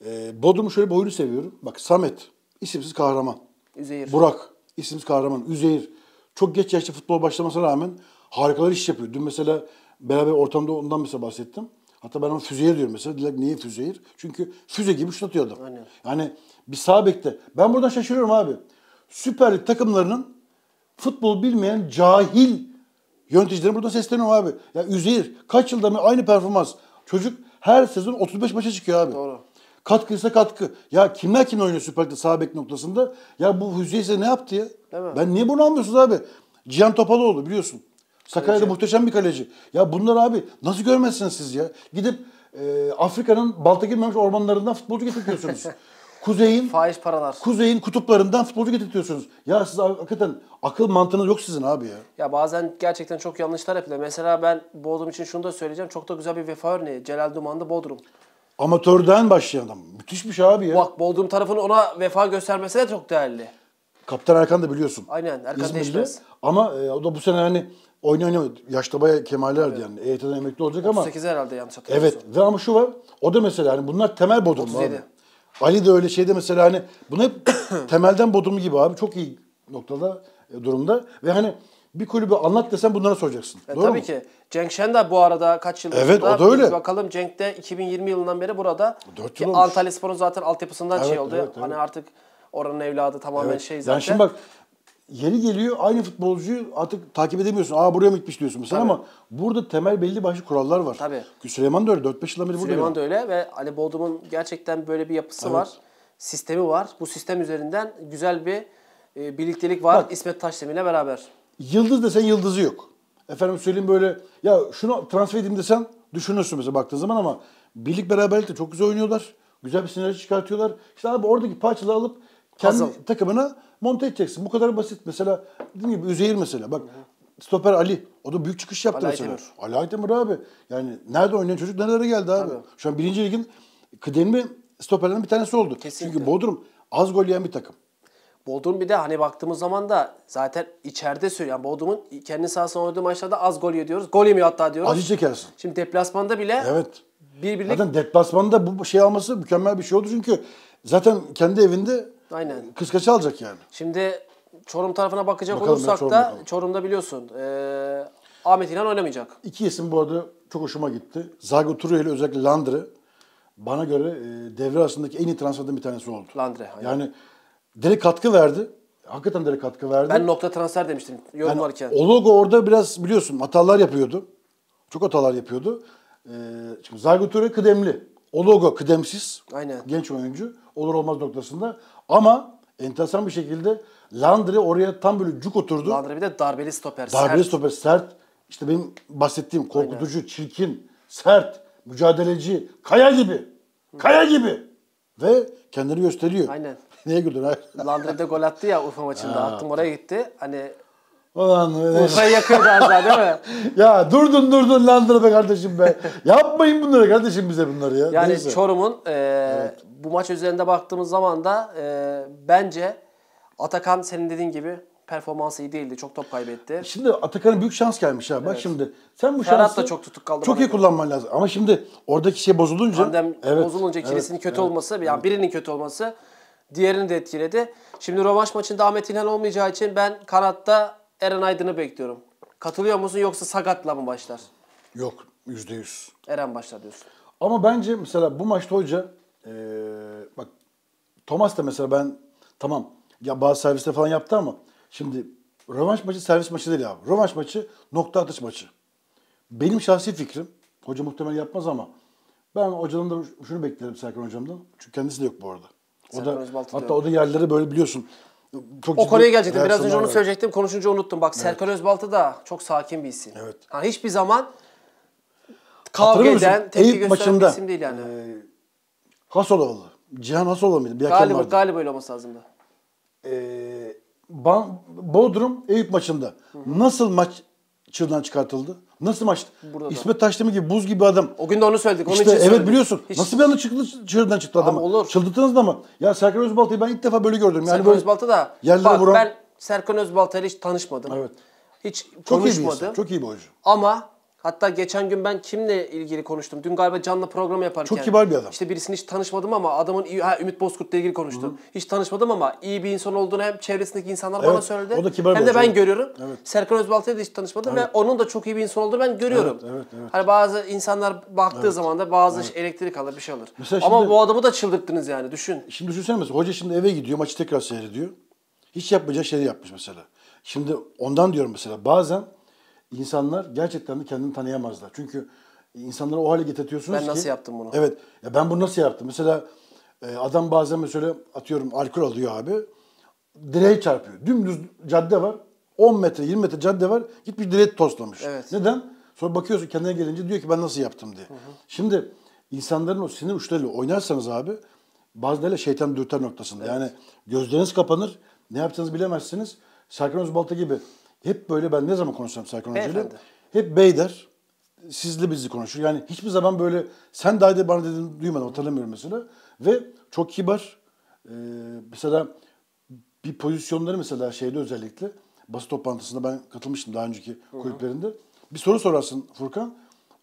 Ee, Bodrum'u şöyle bir oyunu seviyorum. Bak Samet, isimsiz kahraman. Üzeyir. Burak, isimsiz kahraman. Üzeyir. Çok geç yaşta futbola başlamasına rağmen harikalar iş yapıyor. Dün mesela beraber ortamda ondan mesela bahsettim. Hatta ben onu Füzeyir diyorum mesela. Diler niye Füzeyir? Çünkü füze gibi şut atıyor adam. Aynen. Yani bir sağ bekte. Ben buradan şaşırıyorum abi. Süper Lig takımlarının futbol bilmeyen cahil yöneticilerin buradan sesleniyorum abi. Ya Üzeyir kaç yılda mı aynı performans. Çocuk her sezon otuz beş maça çıkıyor abi. Doğru. Katkıysa katkı. Ya kimler kimle oynuyor Süper Lig'de sağ bek noktasında? Ya bu Hüzeyse ne yaptı ya? Ben niye bunu almıyorsunuz abi? Cihan Topaloğlu biliyorsun. Sakarya'da muhteşem bir kaleci. Ya bunlar abi nasıl görmezsiniz siz ya? Gidip e, Afrika'nın balta girmemiş ormanlarından futbolcu getiriyorsunuz. Kuzey'in faiz paralar. Kuzey'in kutuplarından futbolcu getirtiyorsunuz. Ya siz hakikaten akıl mantığınız yok sizin abi ya. Ya bazen gerçekten çok yanlışlar yapılıyor. Mesela ben Bodrum için şunu da söyleyeceğim. Çok da güzel bir vefa örneği. Celal Duman'da Bodrum. Amatörden başlayan adam. Müthiş bir şey abi ya. Bak Bodrum tarafının ona vefa göstermesi de çok değerli. Kaptan Erkan da biliyorsun. Aynen Erkan değişmez. Ama e, o da bu sene hani oynayamıyor. Yaşta bayağı kemalerdi evet. Yani. E Y T'den emekli olacak ama. otuz sekiz herhalde yanlış hatırlamıyorsam. Evet ve ama şu var. O da mesela hani bunlar temel Bodrum otuz yedi. Abi. Ali de öyle şeyde mesela hani bunu hep temelden Bodrum gibi abi. Çok iyi noktada durumda. Ve hani bir kulübü anlat desen bunlara soracaksın. E, tabii mu? Ki. Cenk Şen de bu arada kaç yıldır? Evet o da öyle. Bakalım Cenk de iki bin yirmi yılından beri burada. dört yıl olmuş. Antalya Spor'un zaten altyapısından evet, şey oldu. Evet, evet. Hani artık oranın evladı tamamen evet. Şey zaten. Yani şimdi bak yeri geliyor aynı futbolcuyu artık takip edemiyorsun. Aa buraya mı gitmiş diyorsun mesela ama burada temel belli başlı kurallar var. Tabii. Süleyman da öyle. dört beş yıldan beri burada. Süleyman da öyle ve Ali Bodrum'un gerçekten böyle bir yapısı evet. Var. Sistemi var. Bu sistem üzerinden güzel bir e, birliktelik var bak, İsmet Taşdemir'le beraber. Yıldız desen yıldızı yok. Efendim söyleyeyim böyle ya şunu transfer edeyim desen düşünürsün mesela baktığın zaman ama birlik beraberlikte çok güzel oynuyorlar. Güzel bir sinerji çıkartıyorlar. İşte abi oradaki parçaları alıp kendi Hazal. Takımına monte edeceksin. Bu kadar basit. Mesela dediğim gibi Üzeyir mesela. Bak stoper Ali. O da büyük çıkış yaptı Ali mesela. Demir. Ali Aydemir abi. Yani nerede oynayan çocuk nerelere geldi abi. Tabii. Şu an birinci ligin kıdemli stoperlerinin bir tanesi oldu. Kesinlikle. Çünkü Bodrum az gol yiyen bir takım. Bodrum bir de hani baktığımız zaman da zaten içeride söylüyor. Yani Bodrum'un kendi sahasına oynadığı maçlarda az gol yiyoruz. Gol yemiyor hatta diyoruz. Acı çekersin. Şimdi deplasmanda bile evet. Bir birlik. Zaten deplasmanda bu şey alması mükemmel bir şey oldu. Çünkü zaten kendi evinde aynen. Kıskaç alacak yani. Şimdi Çorum tarafına bakacak bakalım olursak Çorum da bakalım. Çorum'da biliyorsun ee, Ahmet İlhan oynamayacak. İki isim bu arada çok hoşuma gitti. Zagretori ile özellikle Landry bana göre e, devre arasındaki en iyi transferden bir tanesi oldu. Landry. Aynen. Yani direkt katkı verdi. Hakikaten direkt katkı verdi. Ben nokta transfer demiştim yorumlarken. Yani, o logo orada biraz biliyorsun hatalar yapıyordu. Çok hatalar yapıyordu. E, şimdi Zagretori kıdemli. O logo kıdemsiz. Aynen. Genç oyuncu. Olur olmaz noktasında. Ama enteresan bir şekilde Landry oraya tam böyle cuk oturdu. Landry bir de darbeli stoper. Darbeli sert. Stoper sert. İşte benim bahsettiğim korkutucu, aynen. Çirkin, sert, mücadeleci, kaya gibi. Kaya gibi. Ve kendini gösteriyor. Aynen. Neye güldün? Landry de gol attı ya Urfa maçında. Attım oraya gitti. Hani Urfa'yı yakıyordu az daha değil mi? Ya durdun durdun Landry be kardeşim be. Yapmayın bunları kardeşim bize bunları ya. Yani neyse. Çorum'un e, evet. Bu maç üzerinde baktığımız zaman da e, bence Atakan senin dediğin gibi performansı iyi değildi. Çok top kaybetti. Şimdi Atakan'a büyük şans gelmiş ha. Bak evet. Şimdi sen bu Ferhat şansı da çok tutuk kaldı. Çok iyi göre. Kullanman lazım. Ama şimdi oradaki şey bozulunca pandem evet, bozulunca ikilisinin evet, kötü evet, olması, evet. Yani birinin kötü olması diğerini de etkiledi. Şimdi rövanş maçında Ahmet İlhan olmayacağı için ben kanatta Eren Aydın'ı bekliyorum. Katılıyor musun yoksa sakatla mı başlar? Yok. yüzde yüz. Eren başlar diyorsun. Ama bence mesela bu maçta hoca ee, bak Thomas da mesela ben tamam ya bazı servisler falan yaptı ama şimdi rövanş maçı servis maçı değil abi. Rövanş maçı nokta atış maçı. Benim şahsi fikrim hoca muhtemelen yapmaz ama ben hocanın da şunu beklerim Serkan hocamdan. Çünkü kendisi de yok bu arada. O da, hatta o da yerleri böyle biliyorsun. Çok o konuya gelecektim. Biraz önce onu söyleyecektim. Konuşunca unuttum. Bak evet. Serkan Özbaltı da çok sakin bir isim. Evet. Yani hiçbir zaman kavga eden, tepki gösteren bir isim değil yani. E, Hasolovalı. Cihan Hasolovalı mıydı? Bir galiba, galiba öyle olması lazımdı. E, Ban, Bodrum Eyüp maçında hı hı. Nasıl maç çığırdan çıkartıldı? Nasıl maç? Burada İsmet Taşdemir gibi buz gibi adam. O gün de onu söyledik. Onun işte, için evet söyledik. Biliyorsun. Hiç. Nasıl bir anda çıktı, çığırdan çıktı adam? Olur. Çıldırttınız da mı? Ya Serkan Özbalta'yı ben ilk defa böyle gördüm. Yani Serkan Özbaltı da bak vuran... Ben Serkan Özbalta'yla hiç tanışmadım. Evet. Hiç konuşmadım. Çok iyi, çok iyi bir oyuncu. Ama hatta geçen gün ben kimle ilgili konuştum? Dün galiba canlı programı yaparken. Çok kibar bir adam. İşte birisini hiç tanışmadım ama adamın iyi, ha, Ümit Bozkurt'la ilgili konuştum. Hı-hı. Hiç tanışmadım ama iyi bir insan olduğunu hem çevresindeki insanlar evet, bana söyledi. O da kibar hem de ben evet. Görüyorum. Evet. Serkan Özbalta'yı da hiç tanışmadım evet. Ve onun da çok iyi bir insan olduğunu ben görüyorum. Evet, evet, evet. Hani bazı insanlar baktığı evet. Zaman da bazı evet. Elektrik alır bir şey alır. Mesela ama şimdi, bu adamı da çıldırttınız yani düşün. Şimdi düşünsene mesela hoca şimdi eve gidiyor maçı tekrar seyrediyor. Hiç yapmayacağı şeyi yapmış mesela. Şimdi ondan diyorum mesela bazen İnsanlar gerçekten de kendini tanıyamazlar. Çünkü insanları o hale getirtiyorsunuz ki... Ben nasıl ki, yaptım bunu? Evet. Ya ben bunu nasıl yaptım? Mesela adam bazen mesela atıyorum alkol alıyor abi. Direğe çarpıyor. Dümdüz cadde var. on metre yirmi metre cadde var. Gitmiş direğe toslamış. Evet. Neden? Sonra bakıyorsun kendine gelince diyor ki ben nasıl yaptım diye. Hı hı. Şimdi insanların o sinir uçlarıyla oynarsanız abi bazılarıyla şeytan dürter noktasında. Evet. Yani gözleriniz kapanır, ne yapacağınızı bilemezsiniz. Serkan Özbalta gibi hep böyle, ben ne zaman konuşsam Serkan Hoca'yla hep bey der, sizli bizli konuşur. Yani hiçbir zaman böyle sen daha de bana dediğini duymadım, hatırlamıyorum mesela. Ve çok kibar. Ee, mesela bir pozisyonları mesela şeyde özellikle basın toplantısında ben katılmıştım daha önceki Hı-hı. kulüplerinde. Bir soru sorarsın Furkan,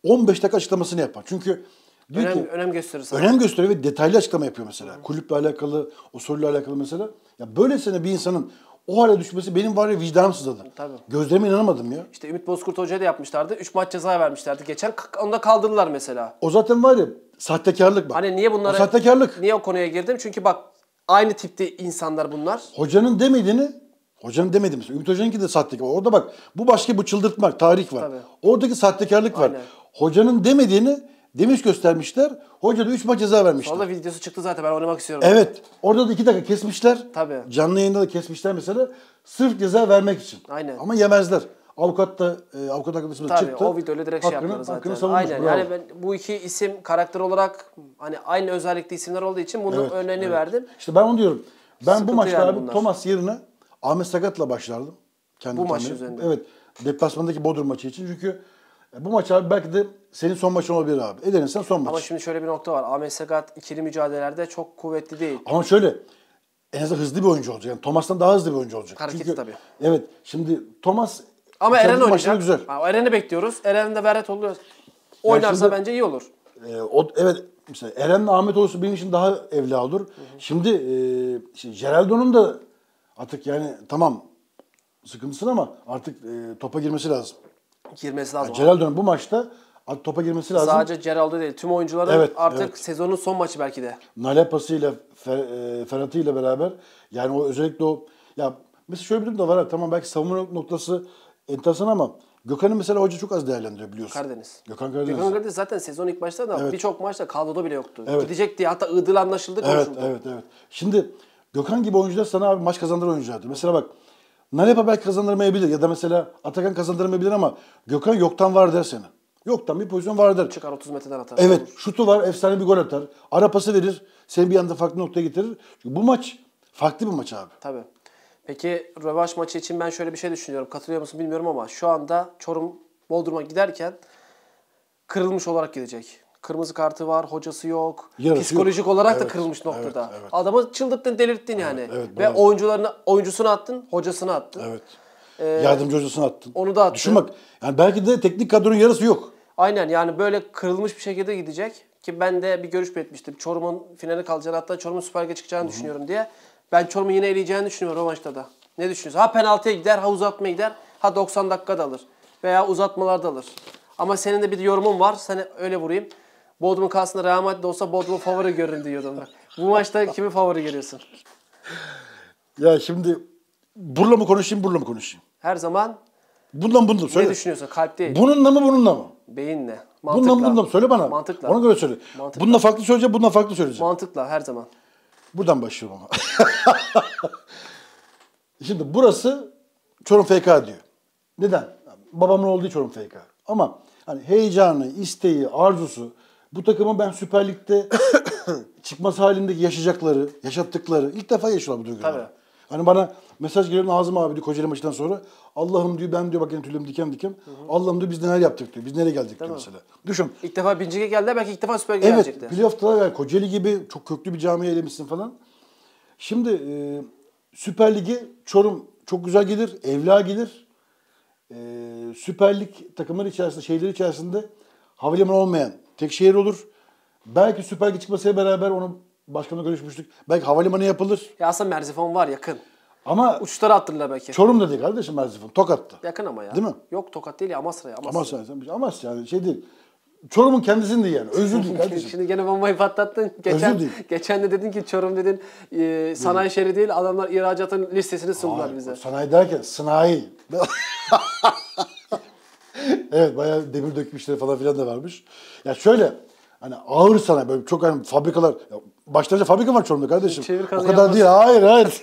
on beş dakika açıklamasını yapar. Çünkü diyor önem, ki, önem gösterir sana. Önem gösterir ve detaylı açıklama yapıyor mesela. Hı-hı. Kulüple alakalı, o soruyla alakalı mesela. Ya böylesine bir insanın o hale düşmesi benim var ya vicdanım sızladı. Tabii. Gözlerime inanamadım ya. İşte Ümit Bozkurt Hoca'ya da yapmışlardı. üç maç ceza vermişlerdi. Geçen onu da kaldırdılar mesela. O zaten var ya sahtekarlık bak. Hani niye bunlara, o sahtekarlık. Niye o konuya girdim? Çünkü bak aynı tipte insanlar bunlar. Hocanın demediğini, hocanın demedi mesela. Ümit Hoca'nınki de sahtekar. Orada bak bu başka bu çıldırtmak, tarih var. Tabii. Oradaki sahtekarlık var. Aynen. Hocanın demediğini demiş göstermişler. Hoca da üç maç ceza vermişler. Valla videosu çıktı zaten, ben oynamak istiyorum. Evet. Orada da iki dakika kesmişler. Tabii. Canlı yayında da kesmişler mesela. Sırf ceza vermek için. Aynen. Ama yemezler. Avukat da, e, avukat arkadaşımız da çıktı. Tabii o videoyla direkt hakkını, şey yaptılar zaten. Hakkını savunmuş. Aynen. Bravo. Yani ben bu iki isim karakter olarak hani aynı özellikli isimler olduğu için bunun evet, önlerini evet. verdim. İşte ben onu diyorum. Ben sıkıntı bu maçta yani abi bunlar. Thomas yerine Ahmet Sakat'la başlardım. Kendi bu maç üzerinde. Evet. Deplasmandaki Bodrum maçı için. Çünkü bu maç abi belki de senin son maçın olabilir abi. Eden'in sen son maç. Ama şimdi şöyle bir nokta var. Ahmet Sakat ikili mücadelelerde çok kuvvetli değil. Ama şöyle en azından hızlı bir oyuncu olacak. Yani Thomas'tan daha hızlı bir oyuncu olacak. Hareketli çünkü, tabii. Evet. Şimdi Thomas ama Eren oynayacak. Güzel. Eren'i bekliyoruz. Eren de Verret oluyor. Oynarsa yani bence iyi olur. E, o, evet. Mesela Eren'le Ahmet olsun benim için daha evli olur. Hı hı. Şimdi e, şey, Geraldo'nun da artık yani tamam sıkıntısın ama artık e, topa girmesi lazım. Girmesi lazım. Yani Geraldo'nun bu maçta topa girmesi lazım. Sadece Geraldo değil. Tüm oyuncuların evet, artık evet. sezonun son maçı belki de. Nalepası'yla, Ferhat'ıyla beraber yani o özellikle o ya mesela şöyle bir durum da var. Tamam belki savunma noktası enteresan ama Gökhan'ı mesela hoca çok az değerlendiriyor biliyorsun. Karadeniz. Gökhan Karadeniz. Gökhan Karadeniz zaten sezon ilk başta da evet. birçok maçta kadroda bile yoktu. Evet. Gidecek diye hatta Iğdır'la anlaşıldı. Evet, evet, evet. Şimdi Gökhan gibi oyuncular sana abi maç kazandıran oyunculardır. Mesela bak Nalepa belki kazandırmayabilir ya da mesela Atakan kazandırmayabilir ama Gökhan yoktan var der seni. Yoktan bir pozisyon var der. Çıkar otuz metreden atar. Evet. Olur. Şutu var, efsane bir gol atar. Ara pası verir. Seni bir anda farklı noktaya getirir. Çünkü bu maç farklı bir maç abi. Tabii. Peki rövanş maçı için ben şöyle bir şey düşünüyorum. Katılıyor musun bilmiyorum ama şu anda Çorum Bodrum'a giderken kırılmış olarak gidecek. Kırmızı kartı var, hocası yok. Yarısı psikolojik yok. olarak evet, da kırılmış noktada. Evet, evet. Adamı çıldırttın, delirttin evet, yani. Evet, ve oyuncularını, oyuncusunu attın, hocasını attın. Evet. Ee, Yardımcı hocasını attın. Onu da attın. Düşün bak, yani belki de teknik kadronun yarısı yok. Aynen yani böyle kırılmış bir şekilde gidecek. Ki ben de bir görüş belirtmiştim. Çorum'un finali kalacağını, hatta Çorum'un Süper Lig'e çıkacağını Hı-hı. düşünüyorum diye. Ben Çorum'u yine eleyeceğini düşünüyorum o maçta da. Ne düşünüyorsun? Ha penaltıya gider, ha uzatmaya gider, ha doksan dakikada alır. Veya uzatmalarda alır. Ama senin de bir yorumun var, sana öyle vurayım. Bodrum'un karşısında Real Madrid olsa Bodrum favori görün diyordum ben. Bu maçta kimi favori görüyorsun? Ya şimdi burla mı konuşayım, burla mı konuşayım? Her zaman. Bundan bundan söyle. Ne düşünüyorsun? Kalp değil. Bununla mı, bununla mı? Beyinle. Mantıkla. Bundan bundan söyle bana. Mantıkla. Ona göre söyle. Mantıkla. Bununla farklı söyleyeceğim, bununla farklı söyleyeceğim. Mantıkla her zaman. Buradan başlıyorum ama. Şimdi burası Çorum F K diyor. Neden? Babamın olduğu Çorum F K. Ama hani heyecanı, isteği, arzusu bu takımın ben Süper Lig'de çıkması halindeki yaşayacakları, yaşattıkları ilk defa yaşıyorlar bu duyguları. Hani bana mesaj geliyor Nazım abi diyor Kocaeli maçından sonra. Allah'ım diyor ben diyor bak yine tüylerim diken diken. Hı hı. Allah'ım diyor biz neler yaptık diyor. Biz nereye geldik Değil diyor mi? mesela. Düşün. İlk defa Bincik'e geldiler, belki ilk defa Süper Lig'e evet, gelecekti. Evet. Playoff'ta yani Kocaeli gibi çok köklü bir camiye elemişsin falan. Şimdi e, Süper Lig'e Çorum çok güzel gelir. Evla gelir. E, Süper Lig takımları içerisinde, şehirler içerisinde havalimanı olmayan tek şehir olur. Belki Süper Lig'e çıkmasıyla beraber onu başkanla görüşmüştük. Belki havalimanı yapılır. Ya aslında Merzifon var yakın. Ama uçları attırlar belki. Çorum'da değil kardeşim Merzifon. Tokat'ta. Yakın ama ya. Değil mi? Yok Tokat değil ya, Amasra'ya. Amasra. Amasra. Amasra yani şey değil. Çorum'un kendisini değil yani. Özür değil kardeşim. Şimdi gene bombayı patlattın. Geçen, geçen de dedin ki Çorum dedin e, sanayi şehri değil. Adamlar ihracatın listesini sundular Ay, bize. Sanayi derken sanayi. Evet bayağı demir dökmüşleri falan filan da varmış. Ya şöyle hani ağır sanayi böyle çok hani fabrikalar... Ya, başlarca fabrika var Çorum'da kardeşim. O kadar yapmasın. Değil. Hayır, hayır.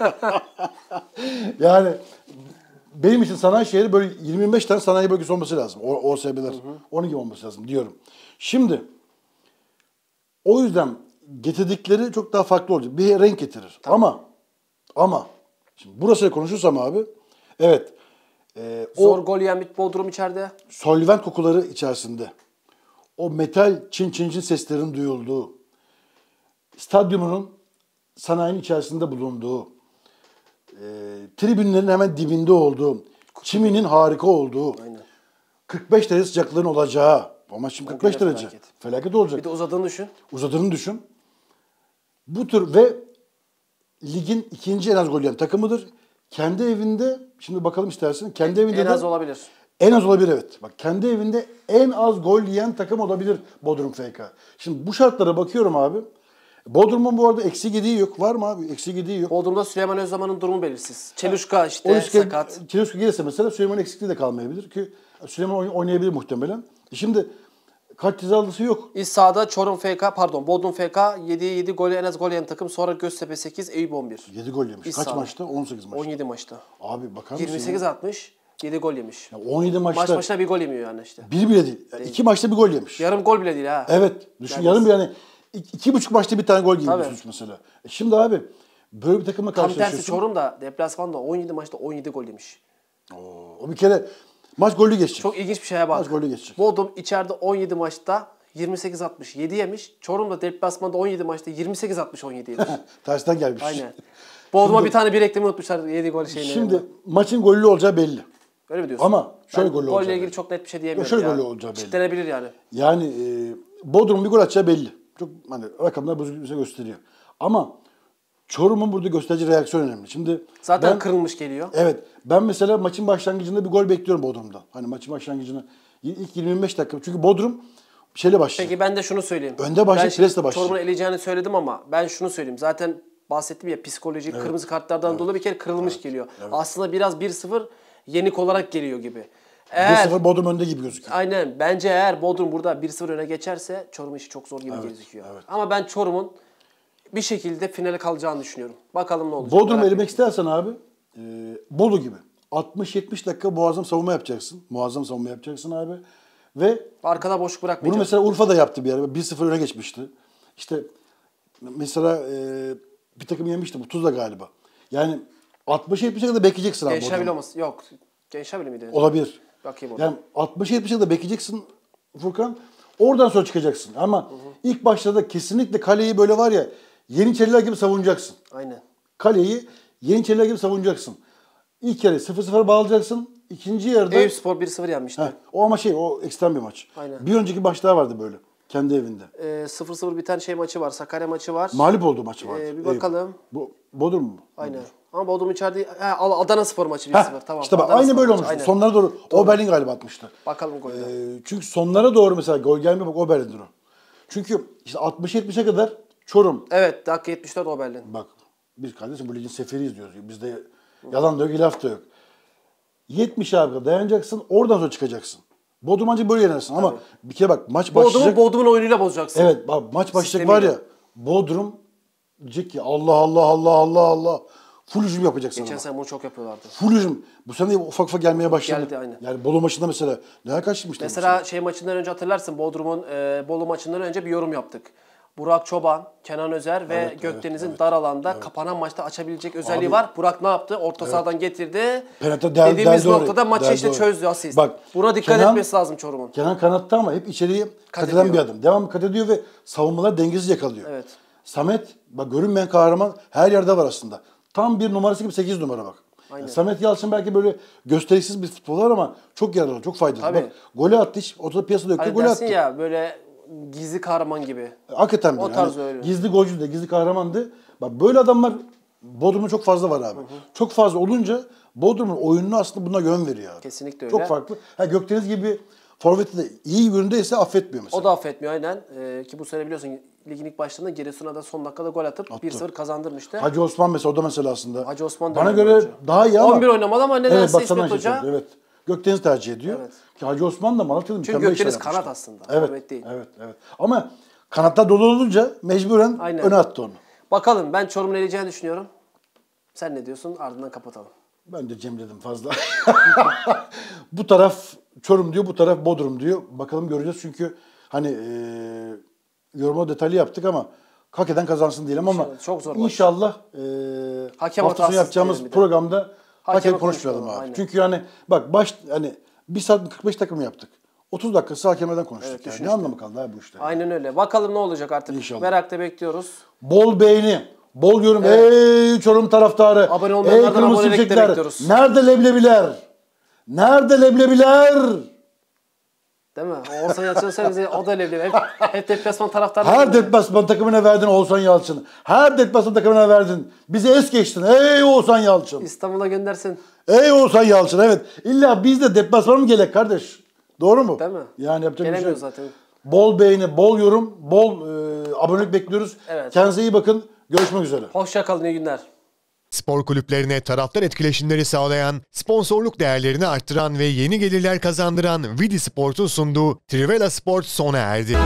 Yani benim için sanayi şehri böyle yirmi beş tane sanayi bölgesi olması lazım. O O S B'ler. Onun gibi olması lazım diyorum. Şimdi o yüzden getirdikleri çok daha farklı olacak. Bir renk getirir. Tamam. Ama ama şimdi burası konuşursam abi, evet. E, o zor gol yiyen bir Bodrum içeride. Solvent kokuları içerisinde. O metal çin çin çin seslerin duyulduğu, stadyumunun sanayinin içerisinde bulunduğu, e, tribünlerin hemen dibinde olduğu, çiminin harika olduğu, aynen, kırk beş derece sıcaklığın olacağı, ama şimdi kırk beş derece felaket, felaket olacak. Bir de uzadığını düşün. Uzadığını düşün. Bu tür ve ligin ikinci en az gol yiyen takımıdır. Kendi evinde, şimdi bakalım istersen, kendi en, evinde en az de, olabilir. En az olabilir, evet. Bak, kendi evinde en az gol yiyen takım olabilir Bodrum F K. Şimdi bu şartlara bakıyorum abi. Bodrum'un bu arada eksi gidiği yok. Var mı abi? Eksi gidiği yok. Bodrum'da Süleyman Özzaman'ın durumu belirsiz. Çeluşko işte on iki sakat. Çeluşko gelirse mesela Süleyman eksikliği de kalmayabilir ki Süleyman oynayabilir muhtemelen. Şimdi kaç cezalısı yok. İç sahada Çorum F K, pardon Bodrum F K yediye yedi golü en az gol yiyen takım. Sonra Göztepe sekiz, Eyüp on bir. yedi gol yemiş. İç kaç sahada. Maçta? on sekiz maçta. on yedi maçta. Abi bakar mısın? yirmi sekiz atmış. yedi gol yemiş. Ya on yedi maçta. Maç başına bir gol yemiyor yani işte. Bir bile değil. Yani iki maçta bir gol yemiş. Yarım gol bile değil ha. Evet. Düşün yani yarım bile yani. İki buçuk maçta bir tane gol giymişsiniz mesela. E şimdi abi böyle bir takımla karşılaşıyorsun. Tam tersi Çorum da deplasmanda on yedi maçta on yedi gol yemiş. Oo, o bir kere maç golü geçecek. Çok ilginç bir şeye bak. Maç golü geçecek. Bodrum içeride on yedi maçta yirmi sekiz atmış, yedi yemiş. Çorum da deplasmanda on yedi maçta yirmi sekiz atmış, on yedi yemiş. Tersten gelmiş. Aynen. Bodrum'a şimdi, bir tane bir eklemi unutmuşlar yedi gol şeyini. Şimdi yerine. Maçın gollü olacağı belli. Öyle mi diyorsun? Ama şöyle gollü olacağı belli. Golle ilgili çok net bir şey diyemiyorum. Şöyle gollü olacağı belli. Çitlenebilir yani. Yani e, Bodrum bir gol atacağı belli. Çok hani rakamlar bunu bize gösteriyor. Ama Çorum'un burada gösterici reaksiyon önemli. Şimdi zaten ben, kırılmış geliyor. Evet. Ben mesela maçın başlangıcında bir gol bekliyorum Bodrum'dan. Hani maçın başlangıcına ilk yirmi beş dakika. Çünkü Bodrum şeyle başlıyor. Peki ben de şunu söyleyeyim. Önde başlayıp presle başlıyor. Çorum'un eleyeceğini söyledim ama ben şunu söyleyeyim. Zaten bahsettim ya psikolojik, evet, kırmızı kartlardan evet, dolayı bir kere kırılmış evet, geliyor. Evet. Aslında biraz bir sıfır yenik olarak geliyor gibi. Eğer, bir sıfır Bodrum önde gibi gözüküyor. Aynen. Bence eğer Bodrum burada bir sıfır öne geçerse Çorum işi çok zor gibi evet, gözüküyor. Evet. Ama ben Çorum'un bir şekilde finale kalacağını düşünüyorum. Bakalım ne olacak. Bodrum'u elemek istersen abi e, Bolu gibi. altmış yetmiş dakika muazzam savunma yapacaksın. Muazzam savunma yapacaksın abi. Ve arkada boşluk bırakmayacaksın. Bunu mesela Urfa da yaptı bir yere. bir sıfır öne geçmişti. İşte mesela e, bir takım yemişti. Bu Tuzla galiba. Yani altmış yetmiş dakika bekleyeceksin abi. Gençler bile olmasın. Yok. Gençler bile miydi? Olabilir. Yani altmış yetmiş yılda bekleyeceksin Furkan. Oradan sonra çıkacaksın. Ama hı hı, ilk başta da kesinlikle kaleyi böyle var ya Yeniçeriler gibi savunacaksın. Aynen. Kaleyi Yeniçeriler gibi savunacaksın. İlk yarı sıfır sıfır bağlayacaksın. İkinci yarıda Eyüp Spor bir sıfır yenmişti. Heh, o ama şey o ekstrem bir maç. Aynen. Bir önceki maç daha vardı böyle. Kendi evinde. sıfır sıfır ee, biten şey maçı var. Sakarya maçı var. Mağlup olduğu maçı var. Ee, bir bakalım. Bu Bodrum mu? Aynen. Bodrum. Ama Bodrum içeride Adana Spor maçı bir sıfır. Tamam. İşte bak Adana aynı Spor böyle olmuş. Sonlara doğru, doğru. Oberlin galiba atmıştı. Bakalım golü. Ee, çünkü sonlara doğru mesela gol gelmiyor bak Oberlin'dir o. Çünkü işte altmış yetmişe kadar Çorum. Evet dakika yetmiş dört Oberlin. Bak biz kardeşim bu ligin seferiyiz diyoruz. Bizde yalan da yok, ilaf da yok. yetmiş abi dayanacaksın oradan sonra çıkacaksın. Bodrum ancak böyle yenersin ama evet, bir kere bak maç Bodrum, başlayacak. Bodrum'un oyunuyla bozacaksın. Evet bak maç başlayacak sistemiyle. Var ya Bodrum diyecek ki Allah Allah Allah Allah Allah. Full hücum yapacaksın. Geçen sene bunu çok yapıyorlardı. Full hücum. Bu sene ufak ufak gelmeye başladı. Geldi aynen. Yani Bolu maçında mesela neler kaçırmıştı? Mesela, mesela şey maçından önce hatırlarsın Bodrum'un e, Bolu maçından önce bir yorum yaptık. Burak Çoban, Kenan Özer ve evet, Gökdeniz'in evet, dar alanda evet, kapanan maçta açabilecek özelliği abi, var. Burak ne yaptı? Orta evet, sahadan getirdi. Penaltı del, dediğimiz del noktada del maçı del işte del çözdü asist. Bak, buna dikkat Kenan, etmesi lazım Çorum'un. Kenan kanatta ama hep içeriye kat eden bir adam. Devamlı kat ediyor ve savunmalar dengesiz yakalıyor. Evet. Samet, bak görünmeyen kahraman her yerde var aslında. Tam bir numarası gibi sekiz numara bak. Yani Samet Yalçın belki böyle gösterişsiz bir futbolcular ama çok yararlı, çok faydalı. Tabii. Bak golü attı hiç ortada piyasada döktü, golü attı. Ya böyle gizli kahraman gibi. Hakikaten böyle. O tarz yani, öyle. Gizli golcü de, gizli kahramandı. Bak böyle adamlar Bodrum'da çok fazla var abi. Hı hı. Çok fazla olunca Bodrum'un oyununu aslında buna yön veriyor abi. Kesinlikle öyle. Çok farklı. Ha Gökdeniz gibi forveti de iyi yönündeyse affetmiyor mesela. O da affetmiyor aynen. Ee, ki bu sene biliyorsun ligin ilk başlarında Giresun'a da son dakikada gol atıp bir sıfır kazandırmıştı. Hacı Osman mesela o da mesela aslında. Hacı Osman bana göre oyuncu, daha iyi ama. on bir oynamalı ama nedense evet, İsmet Hoca. Evet. Gökdeniz tercih ediyor. Evet. Ki Hacı Osman da Malatya'da mükemmel işler yapmıştı. Çünkü Gökdeniz kanat aslında. Evet. Evet, değil. Evet, evet. Ama kanatlar dolu olunca mecburen aynen, öne attı onu. Bakalım ben Çorum'un eleyeceğini düşünüyorum. Sen ne diyorsun? Ardından kapatalım. Ben de cemledim fazla. Bu taraf Çorum diyor, bu taraf Bodrum diyor. Bakalım göreceğiz çünkü hani ee, yoruma detaylı yaptık ama hak eden kazansın diyelim ama inşallah, çok zor inşallah e, haftasını yapacağımız programda hakem konuşmayalım abi. Aynen. Çünkü yani bak baş hani bir saat kırk beş dakika mı yaptık? otuz dakikası hakemeden konuştuk. Evet, yani. Ne anlamı kaldı abi bu işte? Aynen öyle. Bakalım ne olacak artık. İnşallah. Merakla bekliyoruz. Bol beğeni, bol yorum. Evet. Ey Çorum taraftarı. Abone olmayanlardan abone olmayı bekliyoruz. Nerede leblebiler? Nerede leblebiler? Değil mi? Oğuzhan Yalçın'ı söyleyince o da leblebi. Hep, hep deplasman taraftarı. Her deplasman takımına verdin Oğuzhan Yalçın'ı. Her deplasman takımına verdin. Bizi es geçtin. Ey Oğuzhan Yalçın. İstanbul'a göndersin. Ey Oğuzhan Yalçın, evet. İlla biz de deplasman mı gerek kardeş? Doğru mu? Değil mi? Yani yapacak bir şey zaten. Bol beğeni, bol yorum, bol e, abonelik bekliyoruz. Evet. Kendinize iyi bakın. Görüşmek üzere. Hoşça kalın, iyi günler. Spor kulüplerine taraftar etkileşimleri sağlayan, sponsorluk değerlerini arttıran ve yeni gelirler kazandıran Vidi Sport'un sunduğu Trivela Spor sona erdi.